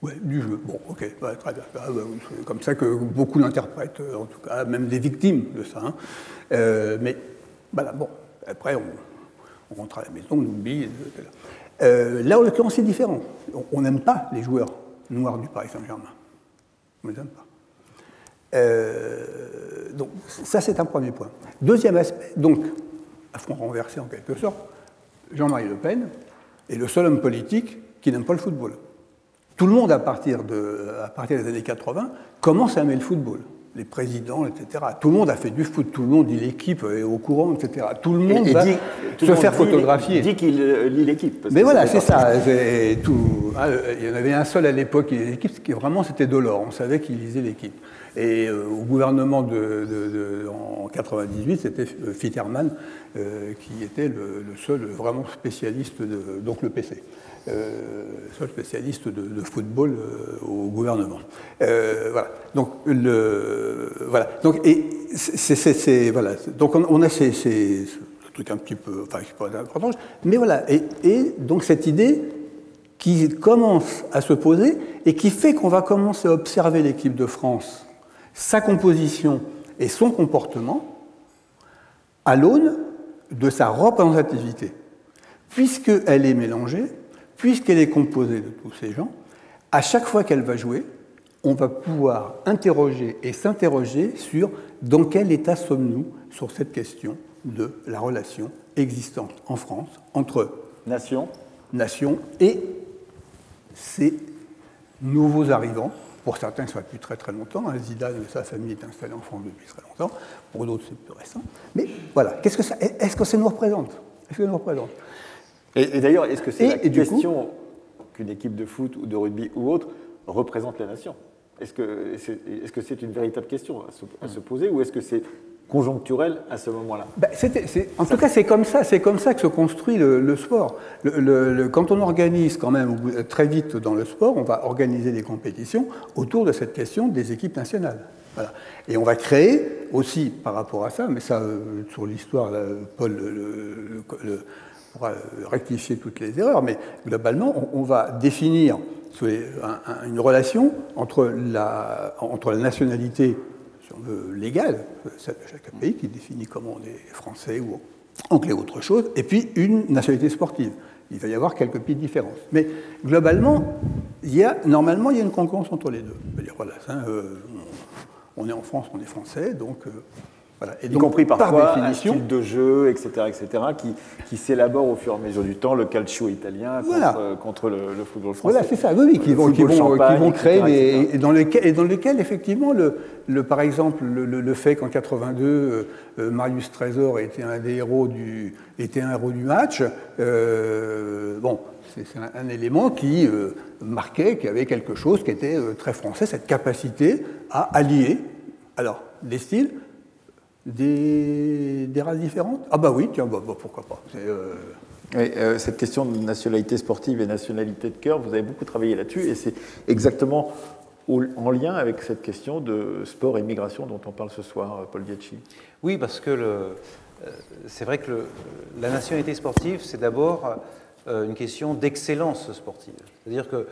ouais, du jeu. Bon, ok, ouais, très bien. Ah, bah, c'est comme ça que beaucoup l'interprètent, en tout cas, même des victimes de ça. Hein. Euh, mais voilà, bon, après, on, on rentre à la maison, on oublie. Euh, là, en l'occurrence, c'est différent. On n'aime pas les joueurs noirs du Paris Saint-Germain. On ne les aime pas. Euh, donc, ça, c'est un premier point. Deuxième aspect, donc, à front renversé en quelque sorte, Jean-Marie Le Pen est le seul homme politique qui n'aime pas le football. Tout le monde, à partir, de, à partir des années quatre-vingts, commence à aimer le football. Les présidents, et cetera. Tout le monde a fait du foot, tout le monde dit l'équipe est au courant, et cetera. Tout le monde et, et va dit, se monde faire dit, photographier. Dit qu'il lit l'équipe. Mais voilà, c'est ça. Tout, hein, il y en avait un seul à l'époque qui lisait l'équipe, ce qui vraiment c'était Delors. On savait qu'il lisait l'équipe. Et euh, au gouvernement de, de, de, en quatre-vingt-dix-huit, c'était Fiterman euh, qui était le, le seul vraiment spécialiste, de, donc le P C. Euh, seul spécialiste de, de football euh, au gouvernement. Euh, voilà. Donc, le, voilà. Donc, et c'est, c'est, c'est, voilà. Donc on, on a ces, ces, ce truc un petit peu, enfin, qui pourrait être important, mais voilà. Et, et donc cette idée qui commence à se poser et qui fait qu'on va commencer à observer l'équipe de France, sa composition et son comportement à l'aune de sa représentativité, puisqu'elle est mélangée. Puisqu'elle est composée de tous ces gens, à chaque fois qu'elle va jouer, on va pouvoir interroger et s'interroger sur dans quel état sommes-nous sur cette question de la relation existante en France entre nation, nation et ces nouveaux arrivants. Pour certains, ça va depuis très très longtemps. Zidane et sa famille est installée en France depuis très longtemps. Pour d'autres, c'est plus récent. Mais voilà, qu'est-ce que ça, est-ce que ça nous représente ? Est-ce que ça nous représente ? Et, et d'ailleurs, est-ce que c'est la question qu'une équipe de foot ou de rugby ou autre représente la nation? Est-ce que c'est est-ce que c'est une véritable question à se, à se poser ou est-ce que c'est conjoncturel à ce moment-là? Ben, en tout cas, c'est comme ça, c'est comme ça que se construit le, le sport. Le, le, le, quand on organise quand même très vite dans le sport, on va organiser des compétitions autour de cette question des équipes nationales. Voilà. Et on va créer aussi par rapport à ça, mais ça, euh, sur l'histoire, Paul le, le, le pourra rectifier toutes les erreurs, mais globalement, on va définir une relation entre la, entre la nationalité, si on veut, légale, celle de chaque pays, qui définit comment on est français ou anglais ou autre chose, et puis une nationalité sportive. Il va y avoir quelques petites différences. Mais globalement, il y a, normalement, il y a une concurrence entre les deux. C'est-à-dire, voilà, hein, euh, on est en France, on est français, donc... Euh, Voilà. Et donc, y compris parfois par définition, un style de jeu, et cetera, et cetera, qui, qui s'élabore au fur et à mesure du temps, le calcio italien contre, voilà. euh, contre le, le football français. Voilà, c'est ça, oui, oui, qui vont, qui vont, qui vont créer et cetera, des, et cetera. Et dans lequel, et dans lequel effectivement, le, le, par exemple, le, le, le fait qu'en quatre-vingt-deux, euh, Marius Trésor était un des héros du, était un héros du match, euh, bon. C'est un, un élément qui euh, marquait qu'il y avait quelque chose qui était euh, très français, cette capacité à allier, alors, des styles. Des, des races différentes? Ah bah oui, tiens, bah, bah, pourquoi pas. Euh... Oui, euh, cette question de nationalité sportive et nationalité de cœur, vous avez beaucoup travaillé là-dessus, et c'est exactement au, en lien avec cette question de sport et migration dont on parle ce soir, Paul Dietschy. Oui, parce que euh, c'est vrai que le, la nationalité sportive, c'est d'abord euh, une question d'excellence sportive. C'est-à-dire que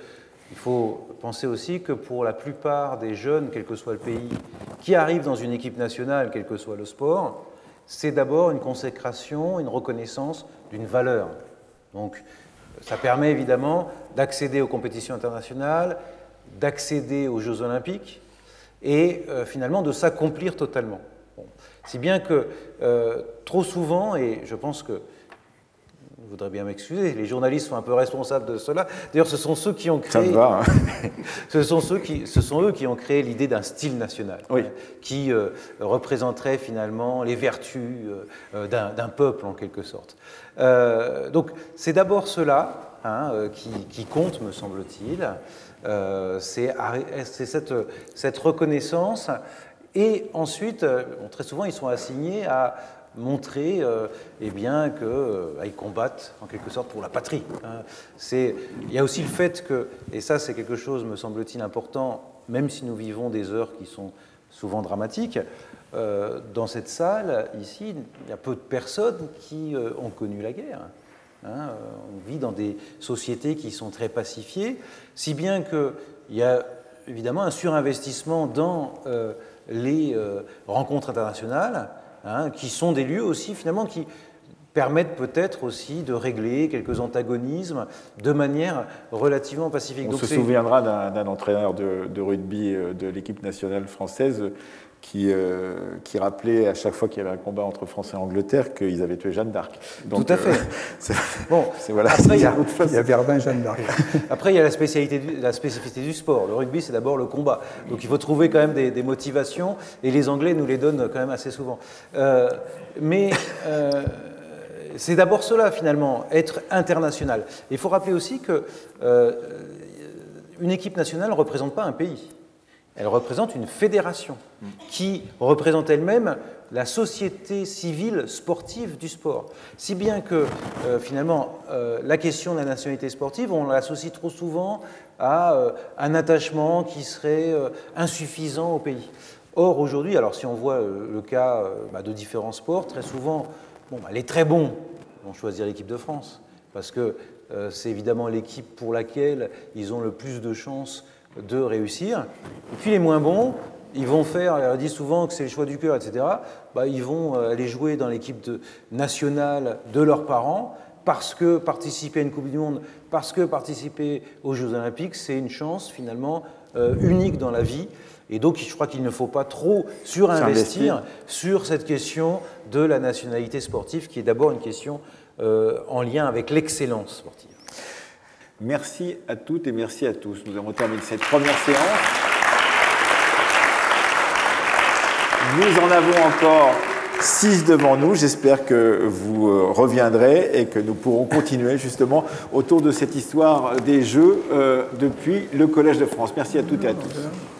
il faut penser aussi que pour la plupart des jeunes, quel que soit le pays, qui arrivent dans une équipe nationale, quel que soit le sport, c'est d'abord une consécration, une reconnaissance d'une valeur. Donc ça permet évidemment d'accéder aux compétitions internationales, d'accéder aux Jeux Olympiques et euh, finalement de s'accomplir totalement. Bon. Si bien que euh, trop souvent, et je pense que je voudrais bien m'excuser, les journalistes sont un peu responsables de cela. D'ailleurs, ce sont ceux qui ont créé... Ça me va, hein. ce, sont ceux qui, ce sont eux qui ont créé l'idée d'un style national, oui. Hein, qui euh, représenterait finalement les vertus euh, d'un peuple, en quelque sorte. Euh, donc, c'est d'abord cela hein, qui, qui compte, me semble-t-il. Euh, c'est cette, cette reconnaissance. Et ensuite, bon, très souvent, ils sont assignés à montrer euh, eh bien, qu'ils euh, combattent en quelque sorte pour la patrie. Hein. Il y a aussi le fait que, et ça c'est quelque chose me semble-t-il important, même si nous vivons des heures qui sont souvent dramatiques, euh, dans cette salle, ici, il y a peu de personnes qui euh, ont connu la guerre. Hein. On vit dans des sociétés qui sont très pacifiées, si bien qu'il y a évidemment un surinvestissement dans euh, les euh, rencontres internationales, hein, qui sont des lieux aussi finalement qui permettent peut-être aussi de régler quelques antagonismes de manière relativement pacifique. On Donc se souviendra d'un entraîneur de, de rugby de l'équipe nationale française qui, euh, qui rappelait à chaque fois qu'il y avait un combat entre France et Angleterre qu'ils avaient tué Jeanne d'Arc. Tout à euh, fait. Bon, voilà, après, il y a, a Verdun, Jeanne d'Arc. Après, il y a la, spécialité du, la spécificité du sport. Le rugby, c'est d'abord le combat. Donc il faut trouver quand même des, des motivations, et les Anglais nous les donnent quand même assez souvent. Euh, mais... Euh, C'est d'abord cela, finalement, être international. Et il faut rappeler aussi qu'une euh, équipe nationale ne représente pas un pays. Elle représente une fédération qui représente elle-même la société civile sportive du sport. Si bien que, euh, finalement, euh, la question de la nationalité sportive, on l'associe trop souvent à euh, un attachement qui serait euh, insuffisant au pays. Or, aujourd'hui, alors si on voit euh, le cas euh, bah, de différents sports, très souvent... Bon, bah, les très bons vont choisir l'équipe de France, parce que euh, c'est évidemment l'équipe pour laquelle ils ont le plus de chances de réussir. Et puis les moins bons, ils vont faire, on dit souvent que c'est le choix du cœur, et cetera. Bah, ils vont euh, aller jouer dans l'équipe nationale de leurs parents, parce que participer à une Coupe du Monde, parce que participer aux Jeux Olympiques, c'est une chance finalement euh, unique dans la vie. Et donc, je crois qu'il ne faut pas trop surinvestir sur cette question de la nationalité sportive, qui est d'abord une question euh, en lien avec l'excellence sportive. Merci à toutes et merci à tous. Nous avons terminé cette première séance. Nous en avons encore six devant nous. J'espère que vous reviendrez et que nous pourrons continuer justement autour de cette histoire des Jeux euh, depuis le Collège de France. Merci à toutes et à tous.